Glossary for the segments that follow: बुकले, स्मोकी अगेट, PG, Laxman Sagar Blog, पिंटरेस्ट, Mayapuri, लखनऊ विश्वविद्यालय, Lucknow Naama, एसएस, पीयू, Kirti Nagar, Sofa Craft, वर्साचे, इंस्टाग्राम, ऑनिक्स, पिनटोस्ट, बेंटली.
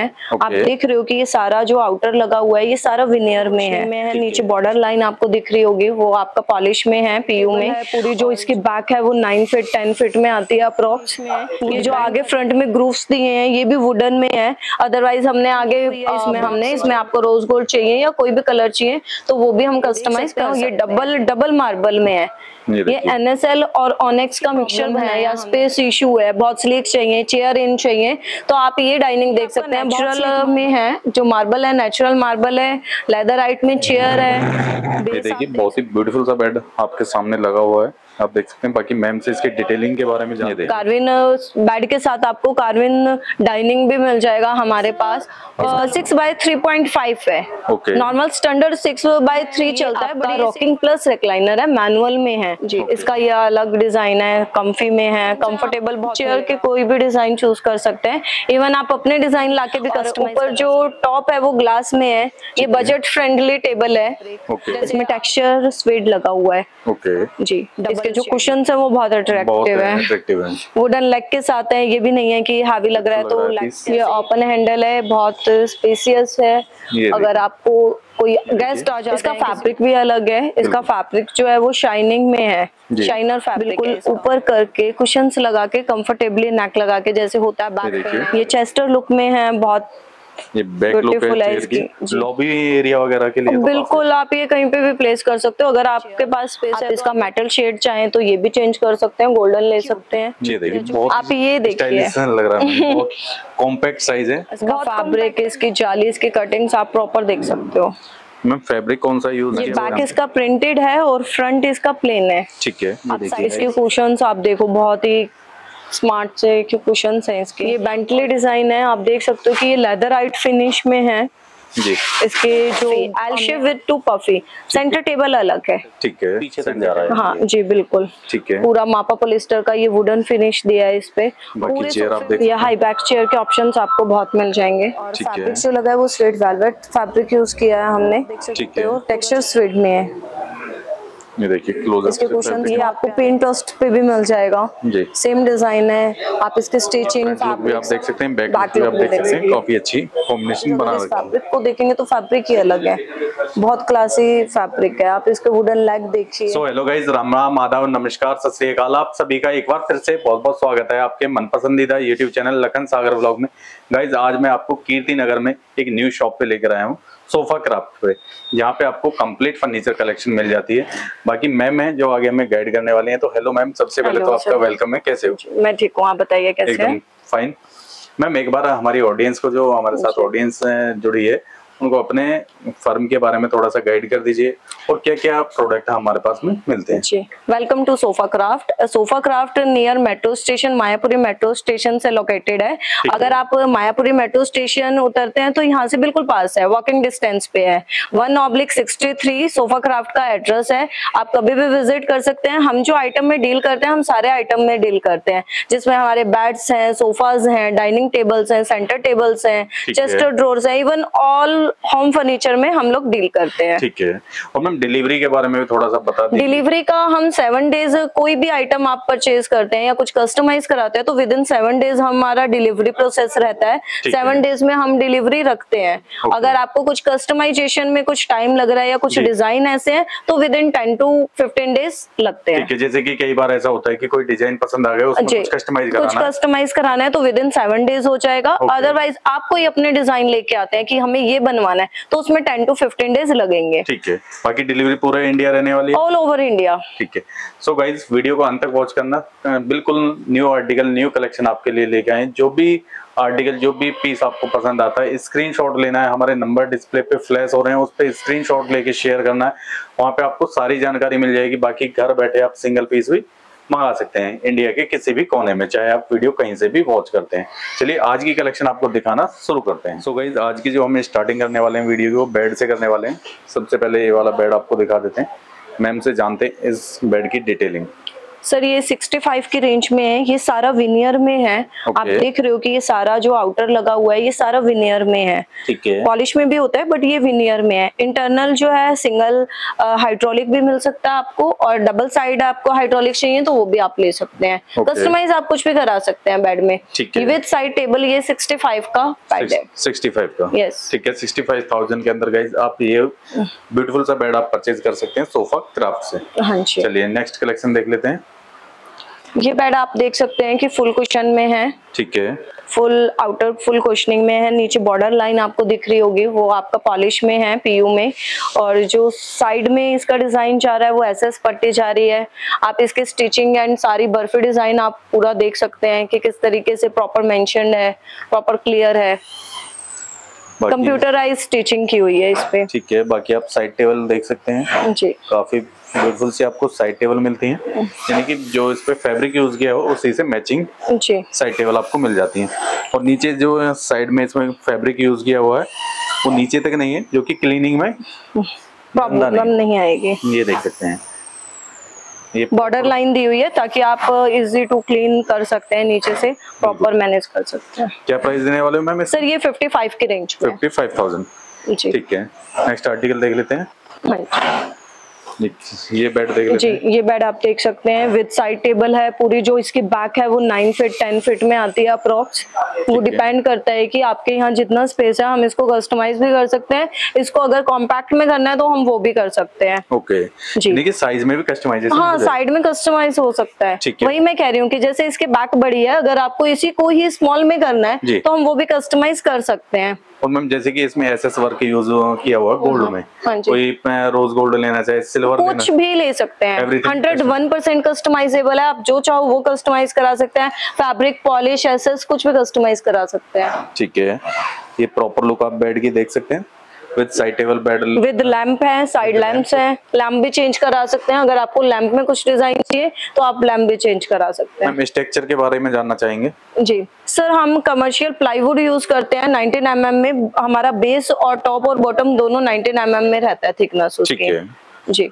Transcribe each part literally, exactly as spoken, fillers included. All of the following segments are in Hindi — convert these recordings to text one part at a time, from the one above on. Okay. आप देख रहे हो कि ये सारा जो आउटर लगा हुआ है ये सारा विनियर में है, में है नीचे बॉर्डर लाइन आपको दिख रही होगी, वो आपका पॉलिश में है, पीयू में है। पूरी जो इसकी बैक है वो नाइन फिट टेन फिट में आती है अप्रोक्स में। ये जो आगे फ्रंट में ग्रूव्स दिए हैं ये भी वुडन में है। अदरवाइज हमने आगे इसमें हमने इसमें आपको रोज गोल्ड चाहिए या कोई भी कलर चाहिए तो वो भी हम कस्टमाइज कर। ये डबल डबल मार्बल में है, ये एनएसएल और ऑनेक्स का मिक्सचर है, या स्पेस इशू है, बहुत स्लीक चाहिए, चेयर इन चाहिए तो आप ये डाइनिंग देख सकते हैं। नेचुरल में है जो मार्बल है, नेचुरल मार्बल है, लेदर आइट में चेयर है। ये देखिए बहुत ही ब्यूटीफुल सा बेड आपके सामने लगा हुआ है, आप देख सकते हैं। बाकी मैम से इसके डिटेलिंग के बारे में जान लेते हैं। कार्विन बेड के साथ आपको कार्विन डाइनिंग भी मिल जाएगा हमारे पास। Six by three point five है, normal standard six by three चलता है। बड़ी रॉकिंग प्लस रिक्लाइनर है, मैनुअल में है जी। इसका ये अलग डिजाइन है, कम्फी में है, कंफर्टेबल। चेयर के कोई भी डिजाइन चूज कर सकते हैं, इवन आप अपने डिजाइन लाके भी कस्टमाइज। ऊपर जो टॉप है वो ग्लास में है, ये बजट फ्रेंडली टेबल है, इसमें टेक्सचर स्वेड लगा हुआ है जी। इसके जो कुशन है वो बहुत अट्रैक्टिव है, वुडन लेग के साथ है, ये भी नहीं है कि हैवी लग रहा है तो लेग। ये ओपन हैंडल है, बहुत स्पेसियस है। अगर आपको कोई गेस्ट आ जाए, इसका फैब्रिक भी अलग है, इसका फैब्रिक जो है वो शाइनिंग में है, शाइनर फैब्रिक। ऊपर करके कुशंस लगा के कंफर्टेबली नेक लगा के जैसे होता है बैक। ये चेस्टर लुक में है, बहुत ये बैक लुक है इसकी। लॉबी एरिया वगैरह के लिए बिल्कुल आप ये कहीं पे भी प्लेस कर सकते हो। अगर आपके पास स्पेस है, इसका मेटल शेड चाहे तो ये भी चेंज कर सकते हैं, गोल्डन ले सकते हैं। ये देखिए आप ये देखिए लग रहा है बहुत कॉम्पैक्ट साइज है। इसका फैब्रिक, इसकी जाली, इसकी कटिंग्स आप प्रॉपर देख सकते हो। मैम फैब्रिक कौन सा यूज किया? बैक इसका प्रिंटेड है और फ्रंट इसका प्लेन है, ठीक है। इसके कुशन्स आप देखो बहुत ही स्मार्ट से कुशन है इसके। ये बेंटली डिजाइन है, आप देख सकते हो कि ये लेदर आइट फिनिश में है जी। इसके जो L shape with two puffy, centre table अलग है, ठीक है, पीछे तक जा रहा है। हाँ जी बिल्कुल, ठीक है। पूरा मापा पॉलिस्टर का ये वुडन फिनिश दिया है इस पे। बाकी चेयर आप देख, ये हाई बैक चेयर के ऑप्शंस आपको बहुत मिल जाएंगे। और फैब्रिक जो लगा है वो स्वेड वेलवेट फैब्रिक यूज किया है हमने, ठीक है। टेक्सचर स्वेड में है, ये देखिए क्लोजर। इसके कुशन ये आपको पिनटोस्ट पे भी मिल जाएगा जी, सेम डिजाइन है। आप इसके स्टिचिंग भी आप देख सकते हैं, बैक आप देख सकते हैं, काफी अच्छी कॉम्बिनेशन बना रखा है। फैब्रिक को देखेंगे तो फैब्रिक ही अलग है, बहुत क्लासी फैब्रिक है। आप इसके वुडन लेग देखिए। So hello guys, Ram Ram, आदाब, नमस्कार, सत श्री अकाल। आप सभी का एक बार फिर से बहुत बहुत स्वागत है आपके मन पसंदीदा YouTube channel Lakhan Sagar blog में। गाइज आज मैं आपको कीर्ति नगर में एक न्यू शॉप पे लेकर आया हूँ, सोफा क्राफ्ट पे। यहाँ पे आपको कंप्लीट फर्नीचर कलेक्शन मिल जाती है। बाकी मैम है जो आगे हमें गाइड करने वाली हैं। तो हेलो मैम, सबसे पहले तो आपका वेलकम है, कैसे हो? मैं ठीक हूँ, आप बताइए कैसे? एकदम फाइन। मैम एक बार हमारी ऑडियंस को, जो हमारे साथ ऑडियंस जुड़ी है, उनको अपने फर्म के बारे में थोड़ा सा गाइड कर दीजिए और क्या क्या प्रोडक्ट हमारे पास में मिलते हैं जी। Welcome to Sofa Craft. Sofa Craft near metro station, Mayapuri metro station से लोकेटेड है। अगर आप मायापुरी मेट्रो स्टेशन उतरते हैं तो यहाँ से बिल्कुल पास है, वॉकिंग डिस्टेंस पे है। One oblique sixty three Sofa Craft का एड्रेस है, आप कभी भी विजिट कर सकते हैं। हम जो आइटम में डील करते हैं, हम सारे आइटम में डील करते हैं, जिसमें हमारे बेड्स हैं, सोफाज हैं, डाइनिंग टेबल्स हैं, सेंटर टेबल्स हैं, चेस्ट ड्रॉर्स हैं, इवन ऑल होम फर्नीचर में हम लोग डील करते हैं, ठीक है। और मैम डिलीवरी के बारे में भी थोड़ा सा बता दीजिए। डिलीवरी का हम सेवन डेज, कोई भी आइटम आप परचेज करते हैं या कुछ कस्टमाइज कराते हैं तो विद इन सेवन डेज हमारा डिलीवरी प्रोसेस रहता है। सेवन डेज में हम डिलीवरी रखते हैं। अगर आपको कुछ कस्टमाइजेशन में कुछ टाइम लग रहा है या कुछ डिजाइन ऐसे है तो within ten to fifteen days लगते हैं। जैसे की कई बार ऐसा होता है की कोई डिजाइन पसंद आ गया, कुछ कस्टमाइज कराना है तो विद इन सेवन डेज हो जाएगा। अदरवाइज आप कोई अपने डिजाइन लेके आते हैं की हमें ये बनवाना है तो उसमें टेन टू फिफ्टीन डेज लगेंगे, ठीक है। बाकी डिलीवरी पूरे इंडिया रहने वाली है, ऑल ओवर इंडिया, ठीक है। सो गाइस वीडियो को अंत तक वॉच करना, बिल्कुल न्यू आर्टिकल, न्यू कलेक्शन आपके लिए लेके आए। जो भी आर्टिकल, जो भी पीस आपको पसंद आता है, स्क्रीनशॉट लेना है, हमारे नंबर डिस्प्ले पे फ्लैश हो रहे हैं, उस पर स्क्रीनशॉट लेके शेयर करना है, वहाँ पे आपको सारी जानकारी मिल जाएगी। बाकी घर बैठे आप सिंगल पीस भी मंगा सकते हैं इंडिया के किसी भी कोने में, चाहे आप वीडियो कहीं से भी वॉच करते हैं। चलिए आज की कलेक्शन आपको दिखाना शुरू करते हैं। सो गाइस आज की जो हम स्टार्टिंग करने वाले हैं वीडियो की, वो बेड से करने वाले हैं। सबसे पहले ये वाला बेड आपको दिखा देते हैं, मैम से जानते हैं इस बेड की डिटेलिंग। सर ये सिक्सटी फाइव की रेंज में है, ये सारा विनियर में है। okay. आप देख रहे हो कि ये सारा जो आउटर लगा हुआ है ये सारा विनियर में है, ठीक है, पॉलिश में भी होता है बट ये विनियर में है। इंटरनल जो है सिंगल हाइड्रोलिक भी मिल सकता है आपको, और डबल साइड आपको हाइड्रोलिक चाहिए तो वो भी आप ले सकते हैं। okay. कस्टमाइज आप कुछ भी करा सकते हैं बेड में विद साइड टेबल। ये सिक्सटी फाइव का बेड है, सिक्सटी फाइव का, यस ठीक है, सिक्सटी फाइव थाउजेंड के अंदर गाइस आप ये ब्यूटीफुल सा बेड आप परचेज कर सकते हैं सोफा क्राफ्ट से। हाँ जी, चलिए नेक्स्ट कलेक्शन देख लेते हैं। ये बेड आप देख सकते हैं कि फुल कुशन में है, ठीक है, फुल आउटर फुल कुशनिंग में है। नीचे बॉर्डर लाइन आपको दिख रही होगी वो आपका पॉलिश में है, पीयू में, और जो साइड में इसका डिजाइन जा रहा है वो एसएस पट्टी जा रही है। आप इसके स्टिचिंग एंड सारी बर्फी डिजाइन आप पूरा देख सकते हैं कि किस तरीके से प्रॉपर मेंशन्ड है, प्रॉपर क्लियर है, कंप्यूटराइज स्टिचिंग की हुई है इस पे, ठीक है। बाकी आप साइड टेबल देख सकते हैं जी, काफी ब्यूटीफुल से आपको साइड टेबल मिलती है, यानी कि जो इस पे फैब्रिक यूज किया हो उसी से मैचिंग साइड टेबल आपको मिल जाती है। और नीचे जो साइड में इसमें फैब्रिक यूज किया हुआ है वो नीचे तक नहीं है, जो कि क्लीनिंग में प्रॉब्लम नहीं आएगी। ये देख सकते हैं बॉर्डर लाइन दी हुई है ताकि आप इजी टू क्लीन कर सकते हैं, नीचे से प्रॉपर मैनेज कर सकते हैं। क्या प्राइस देने वाले हो मैम सर? ये पचपन की रेंज में, पचपन हज़ार जी, ठीक है। नेक्स्ट आर्टिकल देख लेते हैं। हाँ ये बेड देख लेते हैं जी, ये बेड आप देख सकते हैं विद साइड टेबल है पूरी। जो इसकी बैक है वो नाइन फिट टेन फिट में आती है अप्रोक्स। वो डिपेंड करता है कि आपके यहाँ जितना स्पेस है हम इसको कस्टमाइज भी कर सकते हैं, इसको अगर कॉम्पैक्ट में करना है तो हम वो भी कर सकते हैं। ओके जी, देखिए साइज में भी कस्टमाइजेशन, हाँ साइड में कस्टमाइज हो सकता है। वही मैं कह रही हूँ की जैसे इसके बैक बड़ी है, अगर आपको इसी को ही स्मॉल में करना है तो हम वो भी कस्टमाइज कर सकते हैं। और मैम जैसे कि इसमें एसएस वर्क यूज किया हुआ गोल्ड में, कोई रोज गोल्ड लेना चाहे, सिल्वर लेना, कुछ भी ले सकते हैं। हंड्रेड वन परसेंट कस्टमाइजेबल है, आप जो चाहो वो कस्टमाइज करा सकते हैं। फैब्रिक, पॉलिश, एसएस कुछ भी कस्टमाइज करा सकते हैं, ठीक है। ये प्रॉपर लुक आप बेड की देख सकते हैं with side table bed, with lamp है, साइड लैंप्स हैं। लैंप भी चेंज करा सकते हैं, अगर आपको लैंप में कुछ डिजाइन चाहिए तो आप लैंप भी चेंज करा सकते हैं। हम स्ट्रक्चर के बारे में जानना चाहेंगे जी। सर हम कमर्शियल प्लाईवुड यूज करते हैं नाइनटीन एम एम में, हमारा बेस और टॉप और बॉटम दोनों नाइनटीन एम एम में रहता है थिकनेस उसकी जी।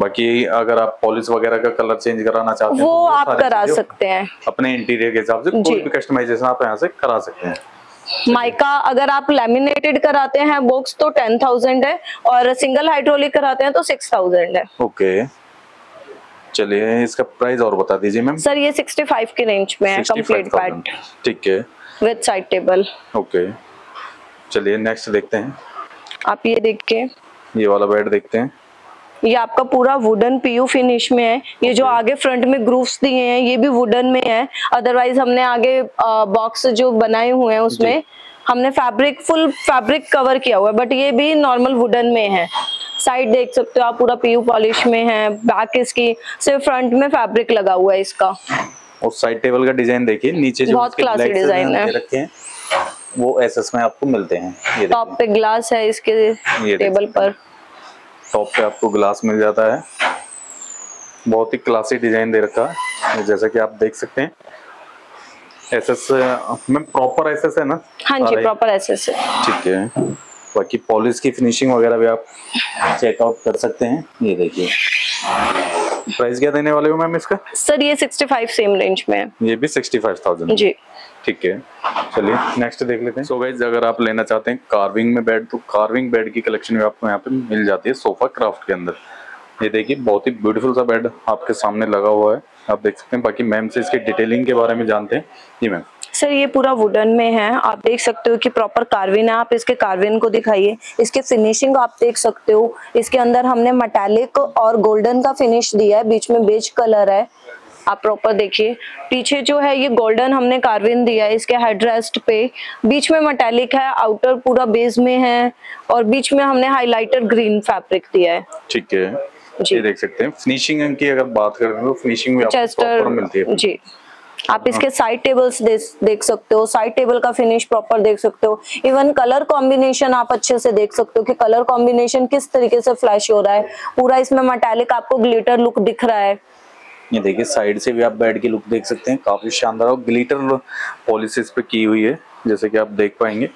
बाकी अगर आप पॉलिश वगैरह का कलर चेंज कराना चाहते हैं वो आप करा सकते हैं अपने इंटीरियर के हिसाब से, कोई भी कस्टमाइजेशन आप यहाँ से करा सकते हैं। माइका अगर आप लैमिनेटेड कराते हैं बॉक्स तो टेन थाउजेंड है, और सिंगल हाइड्रोलिक कराते हैं तो सिक्स थाउजेंड है। ओके चलिए इसका प्राइस और बता दीजिए मैम। सर ये सिक्सटी फाइव की रेंज में है, कंप्लीट पैट, ठीक है, विद साइड टेबल। ओके चलिए नेक्स्ट देखते हैं। आप ये देख के ये वाला बेड देखते हैं, ये आपका पूरा वुडन पीयू फिनिश में है। ये जो आगे फ्रंट में ग्रूव्स दिए हैं ये भी वुडन में है, अदरवाइज हमने आगे बॉक्स जो बनाए हुए हैं उसमें हमने फैब्रिक फुल फैब्रिक कवर किया हुआ है, बट ये भी नॉर्मल वुडन में है। साइड देख सकते हो आप पूरा पीयू पॉलिश में है, बैक इसकी सिर्फ फ्रंट में फैब्रिक लगा हुआ है इसका। और साइड टेबल का डिजाइन देखिए, नीचे बहुत क्लासी डिजाइन है, वो एसएस में आपको मिलते हैं। टॉप पे ग्लास है इसके टेबल पर, टॉप पे आपको ग्लास मिल जाता है। बहुत ही क्लासी डिजाइन दे रखा है जैसा कि आप देख सकते हैं। एसएस में प्रॉपर एसएस है ना? हाँ जी प्रॉपर एसएस है, ठीक है। बाकी पॉलिश की फिनिशिंग वगैरह भी आप चेकआउट कर सकते हैं। ये देखिए प्राइस क्या देने वाले हो मैम इसका? सर ये सिक्सटी फाइव सेम रेंज में है, ये भी सिक्सटी फाइव थाउजेंड जी, ठीक है। चलिए नेक्स्ट देख लेते हैं। सो गाइस अगर आप लेना चाहते हैं कार्विंग में बेड तो कार्विंग बेड की कलेक्शन भी आपको यहाँ पे मिल जाती है सोफा क्राफ्ट के अंदर। ये देखिए बहुत ही ब्यूटीफुल सा बेड आपके सामने लगा हुआ है, आप देख सकते हैं। बाकी मैम से इसके डिटेलिंग के बारे में जानते हैं। जी मैम सर ये पूरा वुडन में है, आप देख सकते हो कि प्रॉपर कार्विन है। आप इसके कार्विन को दिखाइए, इसके फिनिशिंग आप देख सकते हो। इसके अंदर हमने मेटालिक और गोल्डन का फिनिश दिया है, बीच में बेज कलर है, आप प्रॉपर देखिए। पीछे जो है ये गोल्डन हमने कार्विन दिया है इसके हेडरेस्ट पे, बीच में मेटालिक है, आउटर पूरा बेज में है, और बीच में हमने हाइलाइटर ग्रीन फैब्रिक दिया है, ठीक है जी। ये देख सकते हैं फिनिशिंग की अगर बात करें तो फिनिशिंग में आपको प्रॉपर मिलती है जी। आप इसके साइड टेबल्स देख सकते हो, साइड टेबल का फिनिश प्रॉपर देख सकते हो। इवन कलर कॉम्बिनेशन आप अच्छे से देख सकते हो कि कलर कॉम्बिनेशन किस तरीके से फ्लैश हो रहा है। पूरा इसमें मेटालिक आपको ग्लिटर लुक दिख रहा है। ये देखिए साइड से भी आप बेड की लुक देख सकते हैं, काफी शानदार और ग्लिटर पॉलिश इस पे की हुई है। जैसे कि आप देख पाएंगे।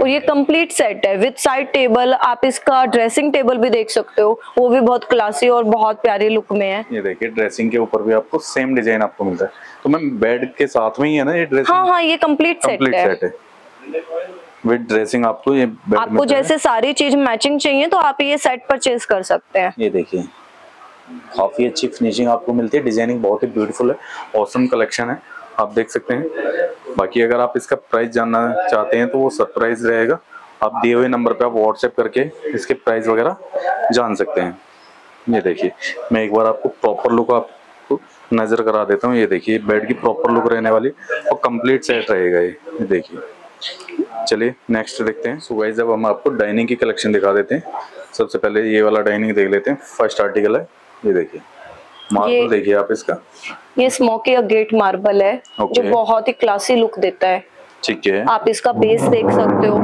और ये कंप्लीट सेट है विद साइड टेबल। आप इसका ड्रेसिंग टेबल भी देख सकते हो, वो भी बहुत क्लासी और बहुत प्यारे लुक में है। ये देखिए ड्रेसिंग के ऊपर भी आपको सेम डिजाइन आपको मिलता है। तो मैम बेड के साथ में ही है ना ये ड्रेसिंग? हाँ हाँ, ये कंप्लीट सेट है विद ड्रेसिंग। आपको ये आपको जैसे सारी चीज मैचिंग चाहिए तो आप ये सेट परचेज कर सकते हैं। ये देखिए काफी अच्छी फिनिशिंग आपको मिलती है, डिजाइनिंग बहुत ही ब्यूटीफुल है, ऑसम कलेक्शन है, आप देख सकते हैं। बाकी अगर आप इसका प्राइस जानना चाहते हैं तो वो सरप्राइज रहेगा। आप दिए हुए नंबर पे आप व्हाट्सएप करके इसके प्राइस वगैरह जान सकते हैं। ये देखिए मैं एक बार आपको प्रॉपर लुक आपको नजर करा देता हूँ। ये देखिए बेड की प्रॉपर लुक रहने वाली और कंप्लीट सेट रहेगा ये। देखिए चलिए नेक्स्ट देखते हैं। सो गाइस अब हम आपको डाइनिंग की कलेक्शन दिखा देते हैं। सबसे पहले ये वाला डाइनिंग देख लेते हैं, फर्स्ट आर्टिकल है। ये देखिए मार्बल, देखिए आप इसका, ये स्मोकी या गेट मार्बल है जो बहुत ही क्लासी लुक देता है। ठीक है, आप इसका बेस देख सकते हो।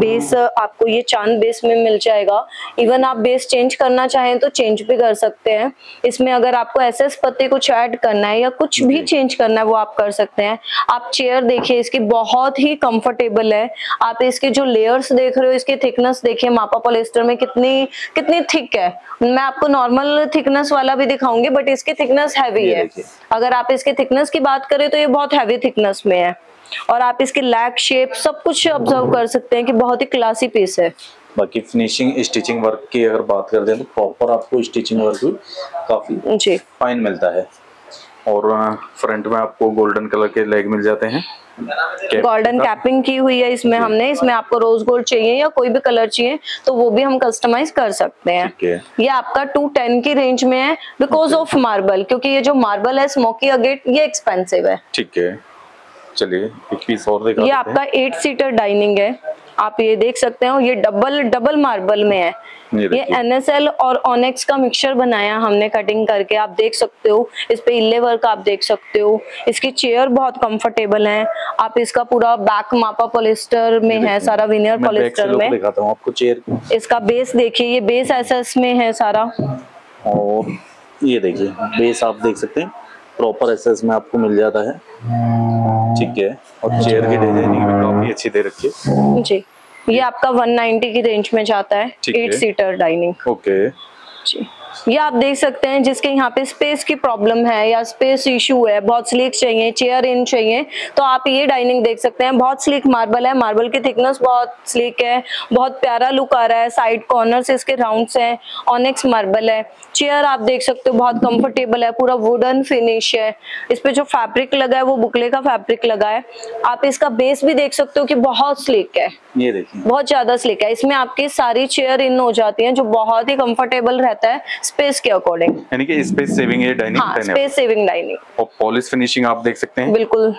बेस आपको ये चांद बेस में मिल जाएगा। इवन आप बेस चेंज करना चाहें तो चेंज भी कर सकते हैं इसमें। अगर आपको एसएस पत्ते कुछ ऐड करना है या कुछ भी चेंज करना है वो आप कर सकते हैं। आप चेयर देखिए इसकी बहुत ही कंफर्टेबल है। आप इसके जो लेयर्स देख रहे हो, इसकी थिकनेस देखिए मापा पॉलिएस्टर में कितनी कितनी थिक है। मैं आपको नॉर्मल थिकनेस वाला भी दिखाऊंगी बट इसकी थिकनेस हैवी है। अगर आप इसके थिकनेस की बात करें तो ये बहुत हैवी थिकनेस में है। और आप इसके लैग शेप सब कुछ ऑब्जर्व कर सकते हैं कि बहुत ही क्लासी पीस है। बाकी फिनिशिंग स्टिचिंग वर्क की अगर बात कर दें तो प्रॉपर आपको स्टिचिंग वर्क भी काफी फाइन मिलता है। और फ्रंट में आपको गोल्डन कलर के लेग मिल जाते हैं, गोल्डन कैपिंग की हुई है इसमें हमने। इसमें आपको रोज गोल्ड चाहिए या कोई भी कलर चाहिए तो वो भी हम कस्टमाइज कर सकते हैं। ये आपका टू टेन की रेंज में है बिकॉज ऑफ मार्बल, क्योंकि ये जो मार्बल है स्मोकी अगेट ये एक्सपेंसिव है। ठीक है चलिए एक पीस और दिखा देते हैं। ये आपका एट सीटर डाइनिंग है, आप ये देख सकते हो। ये डबल डबल मार्बल में है। ये एनएसएल और ऑनेक्स का मिक्सचर बनाया हमने कटिंग करके, आप देख सकते हो। इस पे इल्ले वर्क आप देख सकते हो। इसकी चेयर बहुत कंफर्टेबल है। आप इसका पूरा बैक मापा पॉलिएस्टर में है, सारा विनियर पॉलिएस्टर में। दिखाता हूं आपको चेयर, इसका बेस देखिए, ये बेस एसएस में है सारा। और ये देखिए बेस आप देख सकते हैं प्रॉपर एसएस में आपको मिल जाता है। ठीक है, और चेयर की डिजाइनिंग भी काफी अच्छी दे रखी है जी। ये आपका वन नाइंटी की रेंज में जाता है, एट सीटर डाइनिंग। ओके जी, ये आप देख सकते हैं। जिसके यहाँ पे स्पेस की प्रॉब्लम है या स्पेस इशू है, बहुत स्लीक चाहिए, चेयर इन चाहिए, तो आप ये डाइनिंग देख सकते हैं। बहुत स्लीक मार्बल है, मार्बल की थिकनेस बहुत स्लीक है, बहुत प्यारा लुक आ रहा है। साइड कॉर्नर्स इसके राउंड्स हैं, ऑनिक्स मार्बल है। चेयर आप देख सकते हो बहुत कंफर्टेबल है, पूरा वुडन फिनिश है। इस पे जो फैब्रिक लगा है वो बुकले का फैब्रिक लगा है। आप इसका बेस भी देख सकते हो कि बहुत स्लीक है, ये देखिए बहुत ज्यादा स्लीक है। इसमें आपकी सारी चेयर इन हो जाती है जो बहुत ही कंफर्टेबल रहता है स्पेस के अकॉर्डिंग, यानी कि स्पेस सेविंग है डाइनिंग। हाँ, स्पेस सेविंग डाइनिंग। और पॉलिश फिनिशिंग आप देख सकते हैं बिल्कुल।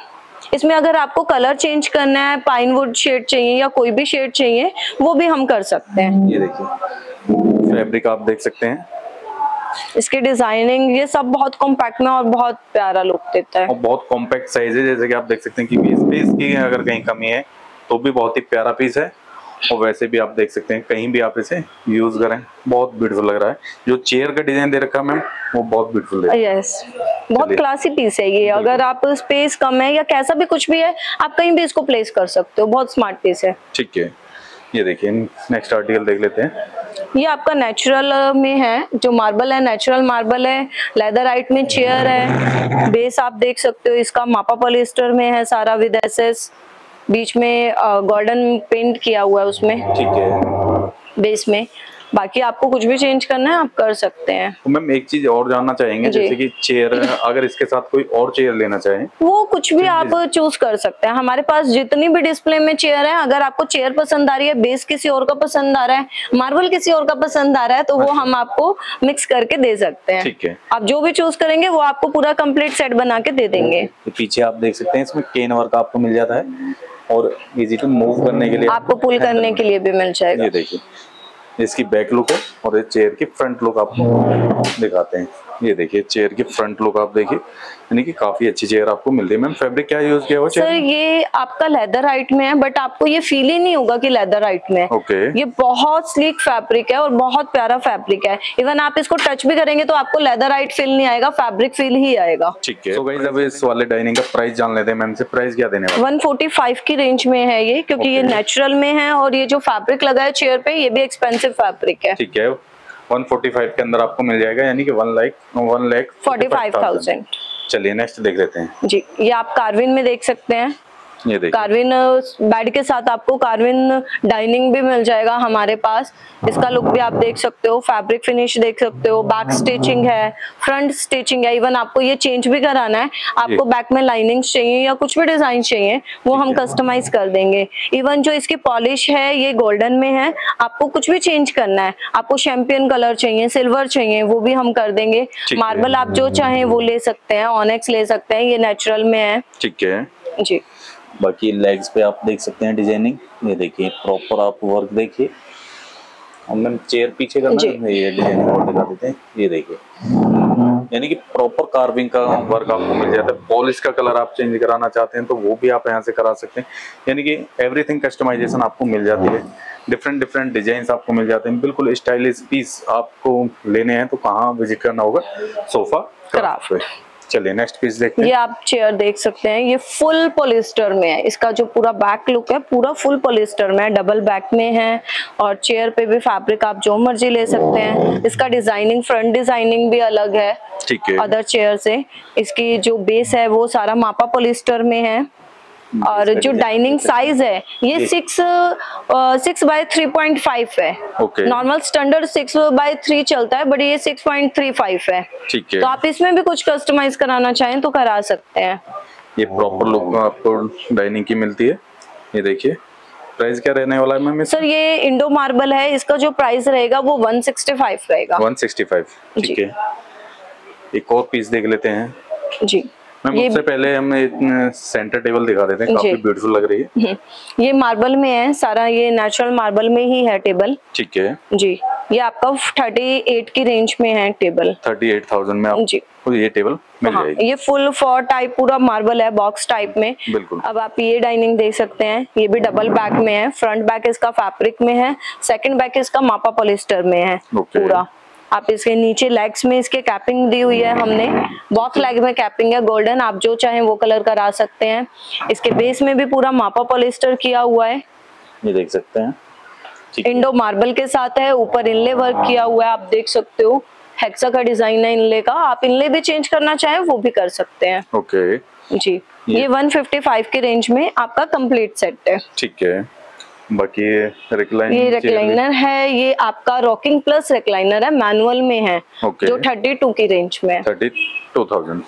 इसमें अगर आपको कलर चेंज करना है, पाइनवुड शेड चाहिए या कोई भी शेड चाहिए वो भी हम कर सकते हैं। ये देखिए फैब्रिक आप देख सकते हैं, इसकी डिजाइनिंग, ये सब बहुत कॉम्पैक्ट में और बहुत प्यारा लुक देता है। और बहुत कॉम्पैक्ट साइज है, जैसे कि आप देख सकते हैं कि स्पेस की अगर कहीं कमी है तो भी बहुत ही प्यारा पीस है। और वैसे भी आप देख सकते हैं कहीं भी आप इसे यूज करें बहुत ब्यूटीफुल लग रहा है। जो चेयर का डिजाइन दे रखा है मैम वो बहुत ब्यूटीफुल है। यस, बहुत क्लासी पीस है ये। अगर आप स्पेस कम है या कैसा भी कुछ भी है आप कहीं भी इसको प्लेस कर सकते हो, बहुत स्मार्ट पीस है। ठीक है, ये देखिए नेक्स्ट आर्टिकल देख लेते हैं। ये आपका नेचुरल में है, जो मार्बल है नेचुरल मार्बल है, लेदर आइट में चेयर है, बेस आप देख सकते हो। इसका मापा पॉलिएस्टर में है सारा विद एसेस, बीच में गोल्डन पेंट किया हुआ है उसमें। ठीक है, बेस में। बाकी आपको कुछ भी चेंज करना है आप कर सकते हैं। तो मैम एक चीज और जानना चाहेंगे, जैसे कि चेयर अगर इसके साथ कोई और चेयर लेना चाहे वो कुछ भी आप चूज कर सकते हैं। हमारे पास जितनी भी डिस्प्ले में चेयर है, अगर आपको चेयर पसंद आ रही है, बेस किसी और का पसंद आ रहा है, मार्बल किसी और का पसंद आ रहा है, तो वो हम आपको मिक्स करके दे सकते हैं। ठीक है, आप जो भी चूज करेंगे वो आपको पूरा कम्प्लीट सेट बना के दे देंगे। पीछे आप देख सकते हैं इसमें केन वर्क आपको मिल जाता है और इजी टू मूव करने के लिए आपको पुल करने के लिए भी मिल जाएगा। ये देखिए इसकी बैक लुक है और ये चेयर की फ्रंट लुक आपको दिखाते हैं। ये देखिए चेयर की फ्रंट लुक आप देखिए, यानी कि काफी अच्छी चेयर आपको मिल रही है। मैम फैब्रिक क्या यूज किया हुआ है सर? ये आपका लेदर हाइट में है, बट आपको ये फील ही नहीं होगा कि लेदर हाइट में है। okay. ये बहुत स्लीक फैब्रिक है और बहुत प्यारा फैब्रिक है। इवन आप इसको टच भी करेंगे तो आपको लेदर हाइट फील नहीं आएगा, फैब्रिक फील ही आएगा। ठीक है, तो गाइस अब इस वाले डाइनिंग का प्राइस जान लेते हैं। मैम से प्राइस क्या देने वाले? एक सौ पैंतालीस की रेंज में है ये, क्योंकि ये नेचुरल में है और ये जो फैब्रिक लगा है चेयर पे ये भी एक्सपेंसिव फैब्रिक है। ठीक है, एक सौ पैंतालीस के अंदर आपको मिल जाएगा, यानी कि एक लाख पैंतालीस हज़ार। चलिए नेक्स्ट देख लेते हैं जी। ये आप कार्विन में देख सकते हैं, ये देखिए कार्विन बेड के साथ आपको कार्विन डाइनिंग भी मिल जाएगा हमारे पास। इसका लुक भी आप देख सकते हो, फैब्रिक फिनिश देख सकते हो, बैक स्टिचिंग है, फ्रंट स्टिचिंग है। इवन आपको ये चेंज भी कराना है, आपको बैक में लाइनिंग्स चाहिए या कुछ भी डिजाइन चाहिए वो हम कस्टमाइज कर देंगे। इवन जो इसकी पॉलिश है ये गोल्डन में है, आपको कुछ भी चेंज करना है, आपको शैम्पियन कलर चाहिए, सिल्वर चाहिए वो भी हम कर देंगे। मार्बल आप जो चाहे वो ले सकते हैं, ऑनिक्स ले सकते हैं, ये नेचुरल में है। ठीक है जी। बाकी लेग्स पे आप देख सकते हैं डिजाइनिंग, ये देखिए प्रॉपर आप वर्क देखिए। हम चेयर पीछे करना है, ये डिजाइनिंग और दिखा देते हैं। ये देखिए यानी कि प्रॉपर कार्विंग का वर्क आपको मिल जाता है। पॉलिश का कलर आप चेंज कराना चाहते हैं तो वो भी आप यहाँ से करा सकते हैं, यानी कि एवरीथिंग कस्टमाइजेशन आपको मिल जाती है। डिफरेंट डिफरेंट डिजाइन आपको मिल जाते हैं, बिल्कुल स्टाइलिश पीस। आपको लेने हैं तो कहाँ विजिट करना होगा? Sofa Craft. चलिए नेक्स्ट पीस देखते हैं। ये आप चेयर देख सकते हैं, ये फुल पॉलिएस्टर में है। इसका जो पूरा बैक लुक है पूरा फुल पॉलिएस्टर में है, डबल बैक में है और चेयर पे भी फैब्रिक आप जो मर्जी ले सकते हैं। इसका डिजाइनिंग, फ्रंट डिजाइनिंग भी अलग है ठीक है अदर चेयर से। इसकी जो बेस है वो सारा मापा पॉलिएस्टर में है और जो डाइनिंग साइज है ये six six by three point five है। Normal standard six by three चलता है, बट ये सिक्स पॉइंट थ्री फाइव है। ठीक है, तो आप इसमें भी कुछ कस्टमाइज कराना चाहें तो करा सकते हैं। ये प्रॉपर लुक आपको डाइनिंग की मिलती है। ये देखिए प्राइस क्या रहने वाला है मैम? सर ये इंडो मार्बल है, इसका जो प्राइस रहेगा वो वन सिक्सटी फाइव रहेगा। वन सिक्सटी फाइव ठीक है। एक और पीस देख लेते हैं जी। उससे पहले हमने सेंटर टेबल दिखा देते हैं, काफी ब्यूटीफुल लग रही है। ये मार्बल में है सारा, ये नेचुरल मार्बल में ही है टेबल। ठीक है जी। ये आपका अड़तीस की रेंज में है टेबल, अड़तीस हज़ार में आपको ये टेबल मिल हाँ, जाएगी। ये फुल फॉर टाइप पूरा मार्बल है, बॉक्स टाइप में बिल्कुल। अब आप ये डाइनिंग देख सकते हैं, ये भी डबल बैक में है। फ्रंट बैक इसका फैब्रिक में है, सेकंड बैक इसका मापा पॉलिएस्टर में है पूरा। आप इसके नीचे लेग्स में इसके कैपिंग दी हुई है हमने, बॉक्स लेग में कैपिंग है गोल्डन, आप जो चाहे वो कलर करा सकते हैं। इसके बेस में भी पूरा मापा पॉलिएस्टर किया हुआ है, ये देख सकते हैं। इंडो मार्बल के साथ है, ऊपर इनले वर्क किया हुआ है आप देख सकते हो। हेक्सा का डिजाइन है इनले का, आप इनले भी चेंज करना चाहे वो भी कर सकते हैं। ओके जी। ये एक सौ पचपन की रेंज में आपका कंप्लीट सेट है। ठीक है। बाकी रिक्लाइनर, ये रिक्लाइनर है, ये आपका रॉकिंग प्लस रिक्लाइनर है, मैनुअल में है okay. जो बत्तीस की रेंज में है, बत्तीस हज़ार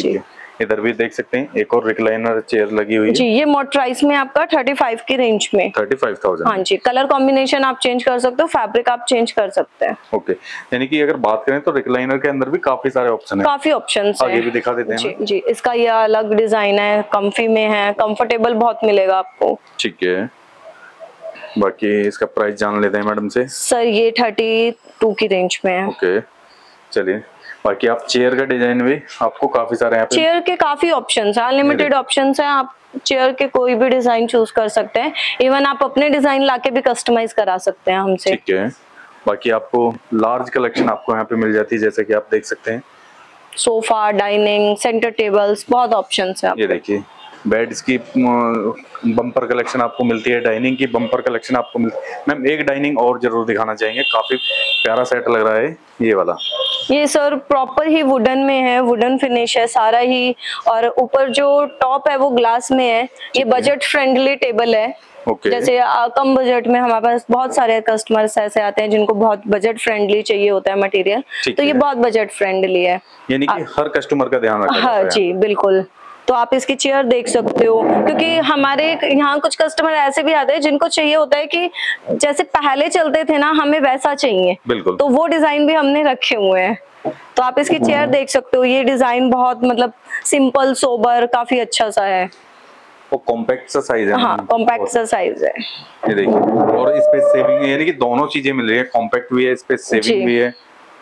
जी। इधर भी देख सकते हैं एक और रिक्लाइनर चेयर लगी हुई है जी। ये मोटराइज में आपका पैंतीस की रेंज में, पैंतीस हज़ार। हाँ जी, कलर कॉम्बिनेशन आप चेंज कर सकते हो, फैब्रिक आप चेंज कर सकते हैं। ओके, यानी कि अगर बात करें तो रिक्लाइनर के अंदर भी काफी सारे ऑप्शन हैं, काफी ऑप्शंस हैं। आगे भी दिखा देते हैं जी, जी। इसका ये अलग डिजाइन है, कम्फी में है, कम्फर्टेबल बहुत मिलेगा आपको। ठीक है, बाकी इसका प्राइस जान लेते हैं मैडम से। सर ये बत्तीस की रेंज में है। ओके चलिए, बाकी आप चेयर का डिजाइन भी आपको काफी सारे यहाँ पे, चेयर के काफी ऑप्शंस हैं, अनलिमिटेड ऑप्शंस हैं। आप चेयर के कोई भी डिजाइन चूज कर सकते हैं, इवन आप अपने डिजाइन लाके भी कस्टमाइज करा सकते हैं हमसे। ठीक है, बाकी आपको लार्ज कलेक्शन आपको यहाँ पे मिल जाती है, जैसे की आप देख सकते हैं सोफा, डाइनिंग, सेंटर टेबल्स, बहुत ऑप्शन है। ये देखिए बेड्स की बम्पर कलेक्शन आपको मिलती है, डाइनिंग की बम्पर कलेक्शन आपको मिलती है। मैम एक डाइनिंग और जरूर दिखाना चाहेंगे, काफी प्यारा सेट लग रहा है ये वाला। ये सर प्रॉपर ही वुडन में है, वुडन फिनिश है सारा ही, और ऊपर जो टॉप है वो ग्लास में है। ये बजट फ्रेंडली टेबल है। Okay. जैसे कम बजट में हमारे पास बहुत सारे कस्टमर्स ऐसे आते हैं जिनको बहुत बजट फ्रेंडली चाहिए होता है मटेरियल, तो ये बहुत बजट फ्रेंडली है, यानी कि हर कस्टमर का ध्यान रखा जाता है। जी बिल्कुल। तो आप इसकी चेयर देख सकते हो, क्योंकि हमारे यहाँ कुछ कस्टमर ऐसे भी आते हैं जिनको चाहिए होता है कि जैसे पहले चलते थे ना हमें वैसा चाहिए, बिल्कुल, तो वो डिजाइन भी हमने रखे हुए हैं। तो आप इसकी चेयर देख सकते हो, ये डिजाइन बहुत मतलब सिंपल, सोबर, काफी अच्छा सा है। वो कॉम्पैक्ट सा साइज है। हाँ, कॉम्पैक्ट सा साइज है। ये देखिए, और स्पेस सेविंग है, यानी कि दोनों चीजें मिल रही है, कॉम्पैक्ट भी है, स्पेस सेविंग भी है।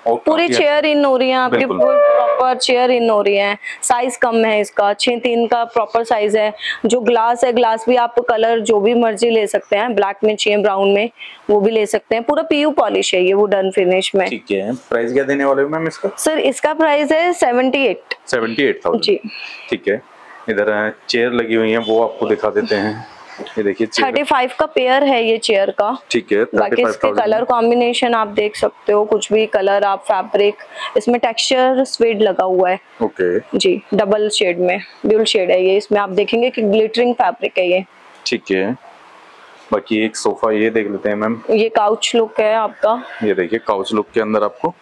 पूरी चेयर इन हो रही है आपकी, पूरी प्रॉपर चेयर इन हो रही है। साइज कम है इसका, छह तीन का प्रॉपर साइज है। जो ग्लास है, ग्लास भी आप कलर जो भी मर्जी ले सकते हैं, ब्लैक में चाहिए, ब्राउन में, वो भी ले सकते हैं। पूरा पीयू पॉलिश है ये वुडन फिनिश में। ठीक है, प्राइस क्या देने वाले हो मैम इसका? सर इसका प्राइस है अठहत्तर हज़ार जी। ठीक है, इधर चेयर लगी हुई है वो आपको दिखा देते हैं। ये देखिए थर्टी फाइव का पेयर है ये चेयर का। ठीक है, बाकी इसके कलर कॉम्बिनेशन आप देख सकते हो, कुछ भी कलर आप फैब्रिक, इसमें टेक्सचर स्वेड लगा हुआ है। ओके जी, डबल शेड में, ड्यूल शेड है ये, इसमें आप देखेंगे कि ग्लिटरिंग फैब्रिक है ये। ठीक है, बाकी एक सोफा ये देख लेते हैं मैम। ये काउच लुक है आपका, ये देखिए काउच लुक के अंदर आपको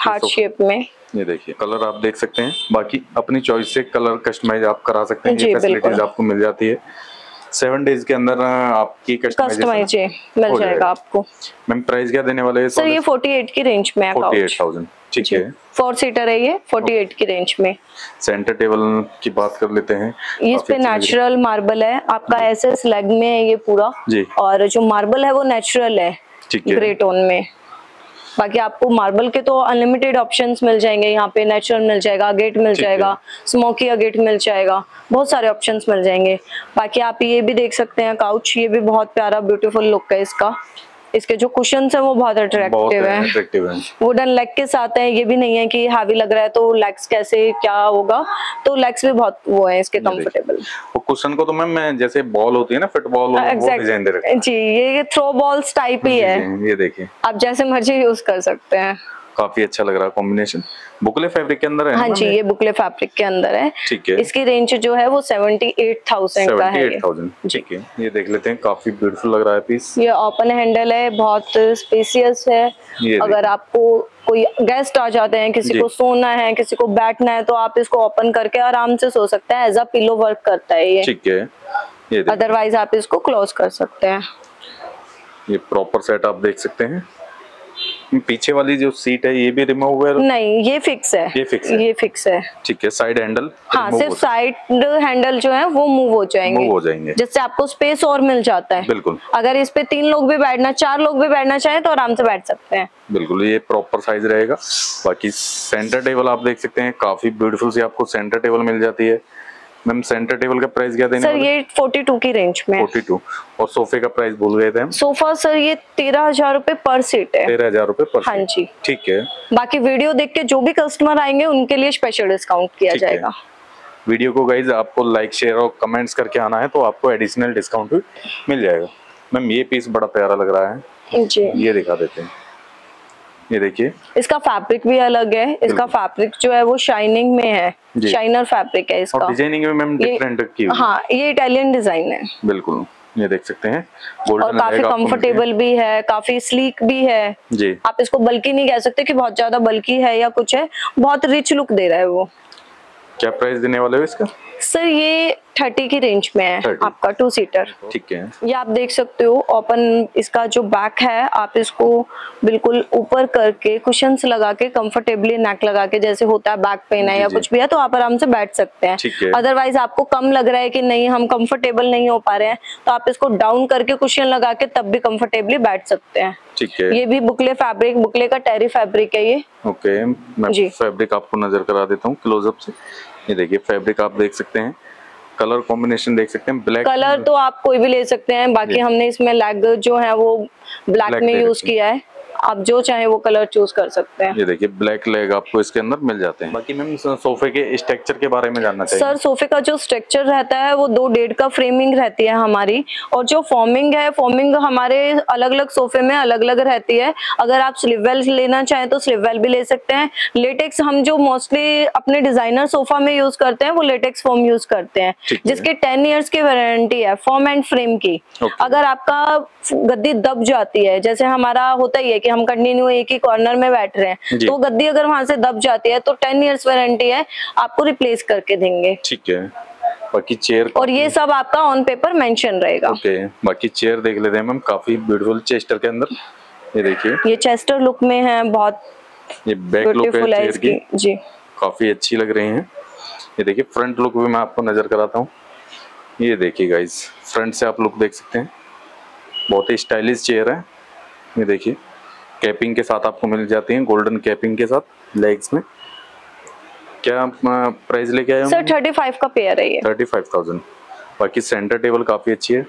हार्ट शेप में, ये देखिए कलर आप देख सकते हैं। बाकी अपनी चॉइस से कलर कस्टमाइज आप करा सकते हैं, ये फैसिलिटीज आपको मिल जाती है। सेवन डेज के अंदर आपकी कस्टमाइजेशन मिल जाएगा आपको। मैम प्राइस क्या देने वाले हैं सर? ये अड़तालीस की रेंज में है, अड़तालीस हज़ार। ठीक है, फोर सीटर है ये अड़तालीस की रेंज में। सेंटर टेबल की बात कर लेते हैं, इस पे नेचुरल मार्बल है आपका, ऐसे स्लैग में है ये पूरा, और जो मार्बल है वो नेचुरल है ग्रे टोन में। बाकी आपको मार्बल के तो अनलिमिटेड ऑप्शंस मिल जाएंगे यहाँ पे, नेचुरल मिल जाएगा, अगेट मिल जाएगा, स्मोकी अगेट मिल जाएगा, बहुत सारे ऑप्शंस मिल जाएंगे। बाकी आप ये भी देख सकते हैं काउच, ये भी बहुत प्यारा ब्यूटीफुल लुक है इसका। इसके जो कुशन्स हैं वो बहुत अट्रैक्टिव हैं, वुडन लेग के साथ हैं। ये भी नहीं है कि हैवी लग रहा है तो लेग्स कैसे क्या होगा, तो लेग्स भी बहुत वो है इसके कंफर्टेबल। वो कुशन को तो मैम जैसे बॉल होती है ना, फुटबॉल वो डिजाइन दे रखा है जी, ये थ्रो बॉल्स टाइप ही है। ये देखिए आप जैसे मर्जी यूज कर सकते हैं, काफी अच्छा लग रहा है कॉम्बिनेशन। बुकले फैब्रिक के अंदर है? हाँ जी, ये बुकले फैब्रिक के अंदर है। ठीक है, इसकी रेंज जो है वो अठहत्तर हज़ार का है। ठीक है, ये देख लेते हैं, काफी ब्यूटीफुल लग रहा है पीस। ये ओपन हैंडल है, बहुत स्पेशियस है। अगर आपको कोई गेस्ट आ जाते हैं, किसी को सोना है, किसी को बैठना है, तो आप इसको ओपन करके आराम से सो सकते हैं। एज अ पिलो वर्क करता है ये। ठीक है, अदरवाइज आप इसको क्लोज कर सकते हैं। ये प्रॉपर सेट आप देख सकते हैं। पीछे वाली जो सीट है ये भी रिमूव है? नहीं, ये फिक्स है, ये फिक्स है, ये फिक्स है। ठीक है, साइड हैंडल? हाँ, सिर्फ साइड हैंडल जो है वो मूव हो जाएंगे, मूव हो जाएंगे, जिससे आपको स्पेस और मिल जाता है। बिल्कुल, अगर इस पे तीन लोग भी बैठना, चार लोग भी बैठना चाहे तो आराम से बैठ सकते हैं। बिल्कुल, ये प्रॉपर साइज रहेगा। बाकी सेंटर टेबल आप देख सकते हैं, काफी ब्यूटीफुल सी आपको सेंटर टेबल मिल जाती है। मैम सेंटर टेबल का प्राइस क्या देने वाले? सर ये बयालीस की रेंज में। बयालीस। और सोफे का प्राइस भूल गए थे हम। सोफा सर ये तेरह हजार रूपए पर सीट है। तेरह हजार रूपए पर। हाँ जी। ठीक है, बाकी वीडियो देख के जो भी कस्टमर आएंगे उनके लिए स्पेशल डिस्काउंट किया जाएगा। वीडियो को गाइज आपको लाइक शेयर और कमेंट्स करके आना है, तो आपको एडिशनल डिस्काउंट भी मिल जाएगा। मैम ये पीस बड़ा प्यारा लग रहा है जी, ये दिखा देते हैं। ये देखिए इसका फैब्रिक भी अलग है, इसका फैब्रिक जो है वो शाइनिंग में है, शाइनर फैब्रिक है इसका। डिजाइनिंग में मैम डिफरेंट की हुई। हाँ, ये इटालियन डिजाइन है। बिल्कुल, ये देख सकते हैं, और काफी कंफर्टेबल भी है, काफी स्लीक भी है जी। आप इसको बल्कि नहीं कह सकते कि बहुत ज्यादा बल्कि है या कुछ है, बहुत रिच लुक दे रहा है वो। क्या प्राइस देने वाले हो इसका? सर ये तीस की रेंज में है आपका, टू सीटर। ठीक है, ये आप देख सकते हो ओपन, इसका जो बैक है आप इसको बिल्कुल ऊपर करके कुशन्स लगा के कंफर्टेबली नेक लगा के, जैसे होता है बैक पेन है या कुछ भी है तो आप आराम से बैठ सकते हैं। अदरवाइज आपको कम लग रहा है कि नहीं हम कंफर्टेबल नहीं हो पा रहे हैं, तो आप इसको डाउन करके कुशन लगा के तब भी कंफर्टेबली बैठ सकते हैं। ठीक है, ये भी बुकले फैब्रिक, बुकले का टेरी फैब्रिक है ये। ओके, मैं फैब्रिक आपको नजर करा देता हूँ क्लोजअप से। ये देखिए फैब्रिक आप देख सकते हैं, कलर कॉम्बिनेशन देख सकते हैं। ब्लैक कलर तो आप कोई भी ले सकते हैं, बाकी हमने इसमें लैग जो है वो ब्लैक, ब्लैक में यूज किया है। आप जो चाहे वो कलर चूज कर सकते हैं। ये देखिए ब्लैक लेग आपको इसके अंदर मिल जाते हैं। बाकी मैम सोफे के स्ट्रक्चर के बारे में जानना चाहिए। सर सोफे का जो स्ट्रक्चर रहता है वो दो डेढ़ का फ्रेमिंग रहती है हमारी, और जो फॉर्मिंग है, फॉर्मिंग हमारे अलग अलग सोफे में अलग अलग रहती है। अगर आप स्लीववेल लेना चाहें तो स्लीववेल भी ले सकते हैं। लेटेक्स हम जो मोस्टली अपने डिजाइनर सोफा में यूज करते हैं वो लेटेक्स फॉर्म यूज करते हैं, जिसके टेन ईयर्स की वारंटी है फॉर्म एंड फ्रेम की। अगर आपका गद्दी दब जाती है, जैसे हमारा होता ही है कि हम कंटिन्यू एक ही कॉर्नर में बैठ रहे हैं, तो गद्दी अगर वहां से दब जाती है तो टेन इयर्स वारंटी है, आपको रिप्लेस करके देंगे। ठीक है, बाकी चेयर और ये सब आपका ऑन पेपर मेंशन रहेगा। ओके, बाकी चेयर देख लेते हैं मैम, काफी ब्यूटीफुल चेस्टर के अंदर। ये देखिए ये चेस्टर लुक में है, बहुत ये बैक लुक है चेयर की जी, काफी अच्छी लग रही है। ये देखिए फ्रंट लुक भी मैं आपको नजर कराता हूँ। ये देखिए गाइज फ्रंट से आप लुक देख सकते हैं, बहुत ही स्टाइलिश चेयर है। ये देखिए कैपिंग के साथ आपको मिल जाती हैं, गोल्डन कैपिंग के साथ लेग्स में। क्या प्राइस लेके आए सर? पैंतीस का पेयर है ये, पैंतीस हज़ार। बाकी सेंटर टेबल काफी अच्छी है,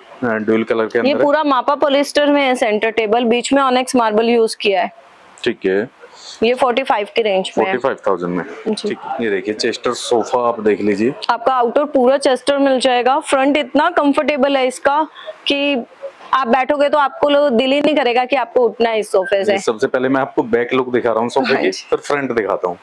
ड्यूल कलर के अंदर ये पूरा मापा पॉलिएस्टर में है सेंटर टेबल, बीच में ऑनिक्स मार्बल यूज किया है। ठीक है, ये पैंतालीस की रेंज में है, पैंतालीस हज़ार में। ठीक, ये देखिए चेस्टर सोफा आप देख लीजिए, आपका आउटर पूरा चेस्टर मिल जाएगा। फ्रंट इतना कंफर्टेबल है इसका कि आप बैठोगे तो आपको दिल ही नहीं करेगा कि आपको उठना है इस सोफे से। सबसे पहले मैं आपको बैक लुक दिखा रहा हूँ सोफे की, फिर फ्रंट दिखाता हूँ।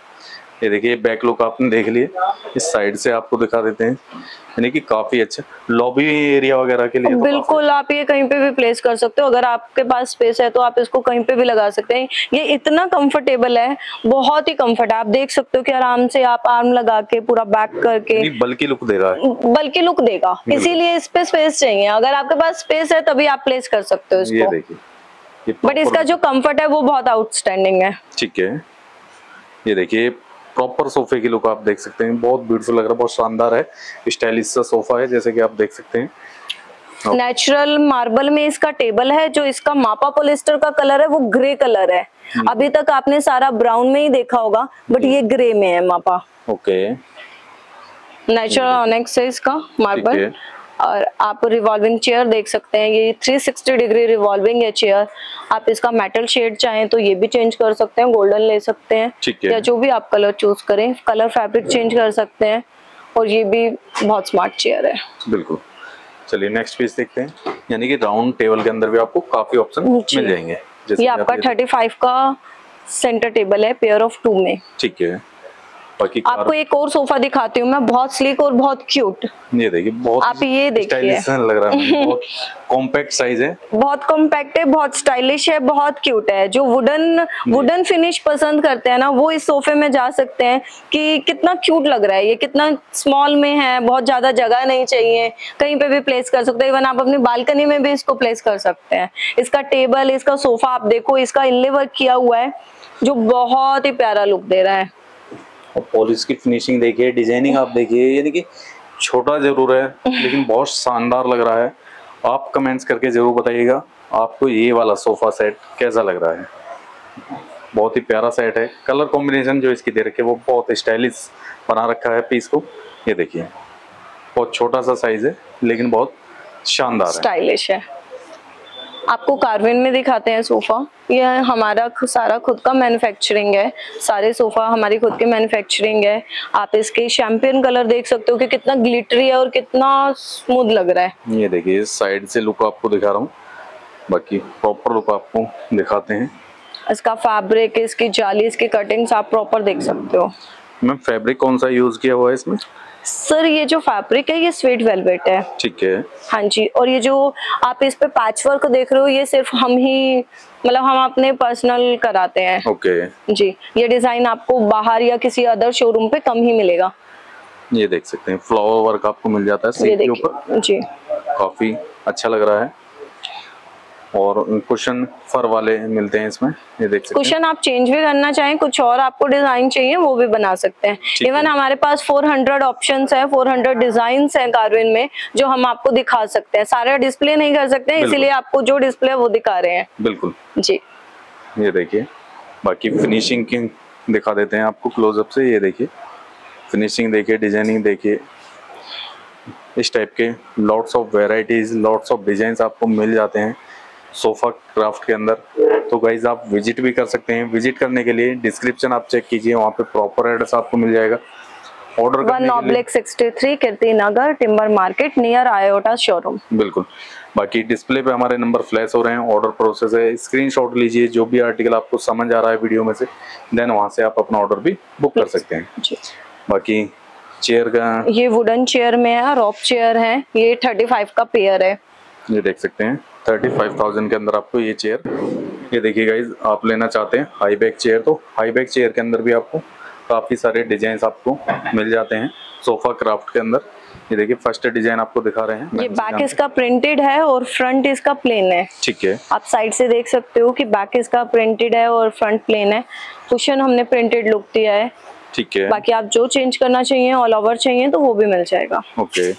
ये देखिए बैक लुक आपने देख लिए, इस साइड से आपको दिखा देते हैं, यानी कि काफी अच्छा लॉबी एरिया वगैरह के लिए। बिल्कुल तो आप ये कहीं पे भी प्लेस कर सकते हो, अगर आपके पास स्पेस है तो आप इसको कहीं पे भी लगा सकते हैं। ये इतना कंफर्टेबल है, बहुत ही कंफर्ट है। आप देख सकते हो कि आराम से आप आर्म लगा के पूरा बैक करके बल्कि लुक दे रहा है, बल्कि लुक देगा, इसीलिए इस पे स्पेस चाहिए। अगर आपके पास स्पेस है तभी आप प्लेस कर सकते हो इसको, बट इसका जो कम्फर्ट है वो बहुत आउटस्टैंडिंग है। ठीक है, ये देखिए प्रॉपर सोफे की लुक आप देख सकते हैं, बहुत ब्यूटीफुल लग रहा है, बहुत शानदार है, स्टाइलिश सा सोफा है जैसे कि आप देख सकते हैं। नेचुरल मार्बल में इसका टेबल है, जो इसका मापा पॉलिएस्टर का कलर है वो ग्रे कलर है। अभी तक आपने सारा ब्राउन में ही देखा होगा, बट ये ग्रे में है मापा। ओके, नेचुरल ऑनिक्स है इसका मार्बल। और आप रिवॉल्विंग चेयर देख सकते हैं, ये तीन सौ साठ डिग्री रिवॉल्विंग है चेयर। आप इसका मेटल शेड चाहें तो ये भी चेंज कर सकते हैं, गोल्डन ले सकते हैं है। या जो भी आप कलर चूज करें, कलर फैब्रिक चेंज कर सकते हैं। और ये भी बहुत स्मार्ट चेयर है, बिल्कुल। चलिए नेक्स्ट पीस देखते हैं, यानी कि राउंड टेबल के अंदर भी आपको काफी ऑप्शन मिल जाएंगे। ये आपका थर्टी फाइव का सेंटर टेबल है, पेयर ऑफ टू में। ठीक है, आपको एक और सोफा दिखाती हूँ मैं, बहुत स्लीक और बहुत क्यूट। ये देखिए, बहुत आप ये देखिए लग रहा है, बहुत कॉम्पैक्ट साइज है, बहुत कॉम्पैक्ट है, बहुत स्टाइलिश है, बहुत क्यूट है। जो वुडन वुडन फिनिश पसंद करते हैं ना, वो इस सोफे में जा सकते हैं। कि कितना क्यूट लग रहा है ये, कितना स्मॉल में है, बहुत ज्यादा जगह नहीं चाहिए, कहीं पे भी प्लेस कर सकते हैं। इवन आप अपनी बालकनी में भी इसको प्लेस कर सकते हैं। इसका टेबल, इसका सोफा आप देखो, इसका इनले वर्क किया हुआ है जो बहुत ही प्यारा लुक दे रहा है। पॉलिश की फिनिशिंग देखिए, डिजाइनिंग आप देखिए, यानी कि छोटा जरूर है लेकिन बहुत शानदार लग रहा है। आप कमेंट्स करके जरूर बताइएगा आपको ये वाला सोफा सेट कैसा लग रहा है। बहुत ही प्यारा सेट है, कलर कॉम्बिनेशन जो इसकी दे रखे वो बहुत स्टाइलिश बना रखा है पीस को। ये देखिए, बहुत छोटा सा साइज है लेकिन बहुत शानदार स्टाइलिश है। आपको कार्विन में दिखाते हैं सोफा, यह हमारा सारा खुद का मैन्युफैक्चरिंग है, सारे सोफा हमारी खुद की मैन्युफैक्चरिंग है। आप इसके शैम्पेन कलर देख सकते हो कि कितना ग्लिटरी है और कितना स्मूथ लग रहा है। ये देखिए साइड से लुक आपको दिखा रहा हूँ, बाकी प्रॉपर लुक आपको दिखाते हैं। इसका फैब्रिक, इसकी जाली, इसकी कटिंग्स आप प्रॉपर देख सकते हो। मैम फैब्रिक कौन सा यूज किया हुआ है इसमें? सर ये जो फैब्रिक है ये स्वीट वेलवेट है। ठीक है, हाँ जी। और ये जो आप इस पे पैच वर्क देख रहे हो, ये सिर्फ हम ही मतलब हम अपने पर्सनल कराते हैं। ओके जी, ये डिजाइन आपको बाहर या किसी अदर शोरूम पे कम ही मिलेगा। ये देख सकते हैं फ्लावर वर्क आपको मिल जाता है सीट के ऊपर जी, काफी अच्छा लग रहा है। और कुशन फर वाले मिलते हैं इसमें, ये देख सकते हैं। कुशन आप चेंज भी करना चाहें, कुछ और आपको डिजाइन चाहिए वो भी बना सकते हैं। इवन हमारे पास चार सौ ऑप्शंस हैं, चार सौ डिजाइन्स हैं कार्विन में, जो हम आपको दिखा सकते हैं। सारे डिस्प्ले नहीं कर सकते हैं, इसीलिए आपको जो डिस्प्ले वो दिखा रहे हैं। बिल्कुल जी, ये देखिए। बाकी फिनिशिंग की दिखा देते हैं आपको क्लोजअप से, ये देखिए फिनिशिंग देखिए, डिजाइनिंग देखिए। इस टाइप के lots of varieties, lots of designs आपको मिल जाते हैं सोफा क्राफ्ट के अंदर। तो गाइज आप विजिट भी कर सकते हैं। विजिट करने के लिए डिस्क्रिप्शन आप चेक कीजिए, वहाँ पे प्रॉपर एड्रेस आपको मिल जाएगा। ऑर्डर करने के लिए एक नौ छह तीन Kirti Nagar timber market near आयोटा शोरूम। बिल्कुल, बाकी डिस्प्ले पे हमारे नंबर फ्लैश हो रहे हैं, ऑर्डर प्रोसेस है, स्क्रीनशॉट लीजिए जो भी आर्टिकल आपको समझ आ रहा है वीडियो में से, देन वहाँ से आप अपना ऑर्डर भी बुक कर सकते हैं। बाकी चेयर का ये वुडन चेयर में है, रॉप चेयर है, ये थर्टी फाइव का पेयर है, ये देख सकते हैं। पैंतीस हज़ार के अंदर आपको ये चेयर, ये देखिए गाइज। आप लेना चाहते हैं हाई बैक चेयर तो हाई बैक चेयर के अंदर भी आपको काफ़ी सारे डिजाइन्स आपको मिल जाते हैं सोफा क्राफ्ट के अंदर। ये देखिए फर्स्ट डिजाइन आपको दिखा रहे हैं, ये बैक इसका प्रिंटेड है और फ्रंट इसका प्लेन है। ठीक है, आप साइड से देख सकते हो कि बैक इसका प्रिंटेड है और फ्रंट प्लेन है। कुशन हमने प्रिंटेड लुक दिया है। ठीक है, बाकी आप जो चेंज करना चाहिए, ऑल ओवर चाहिए तो वो भी मिल जाएगा। ओके,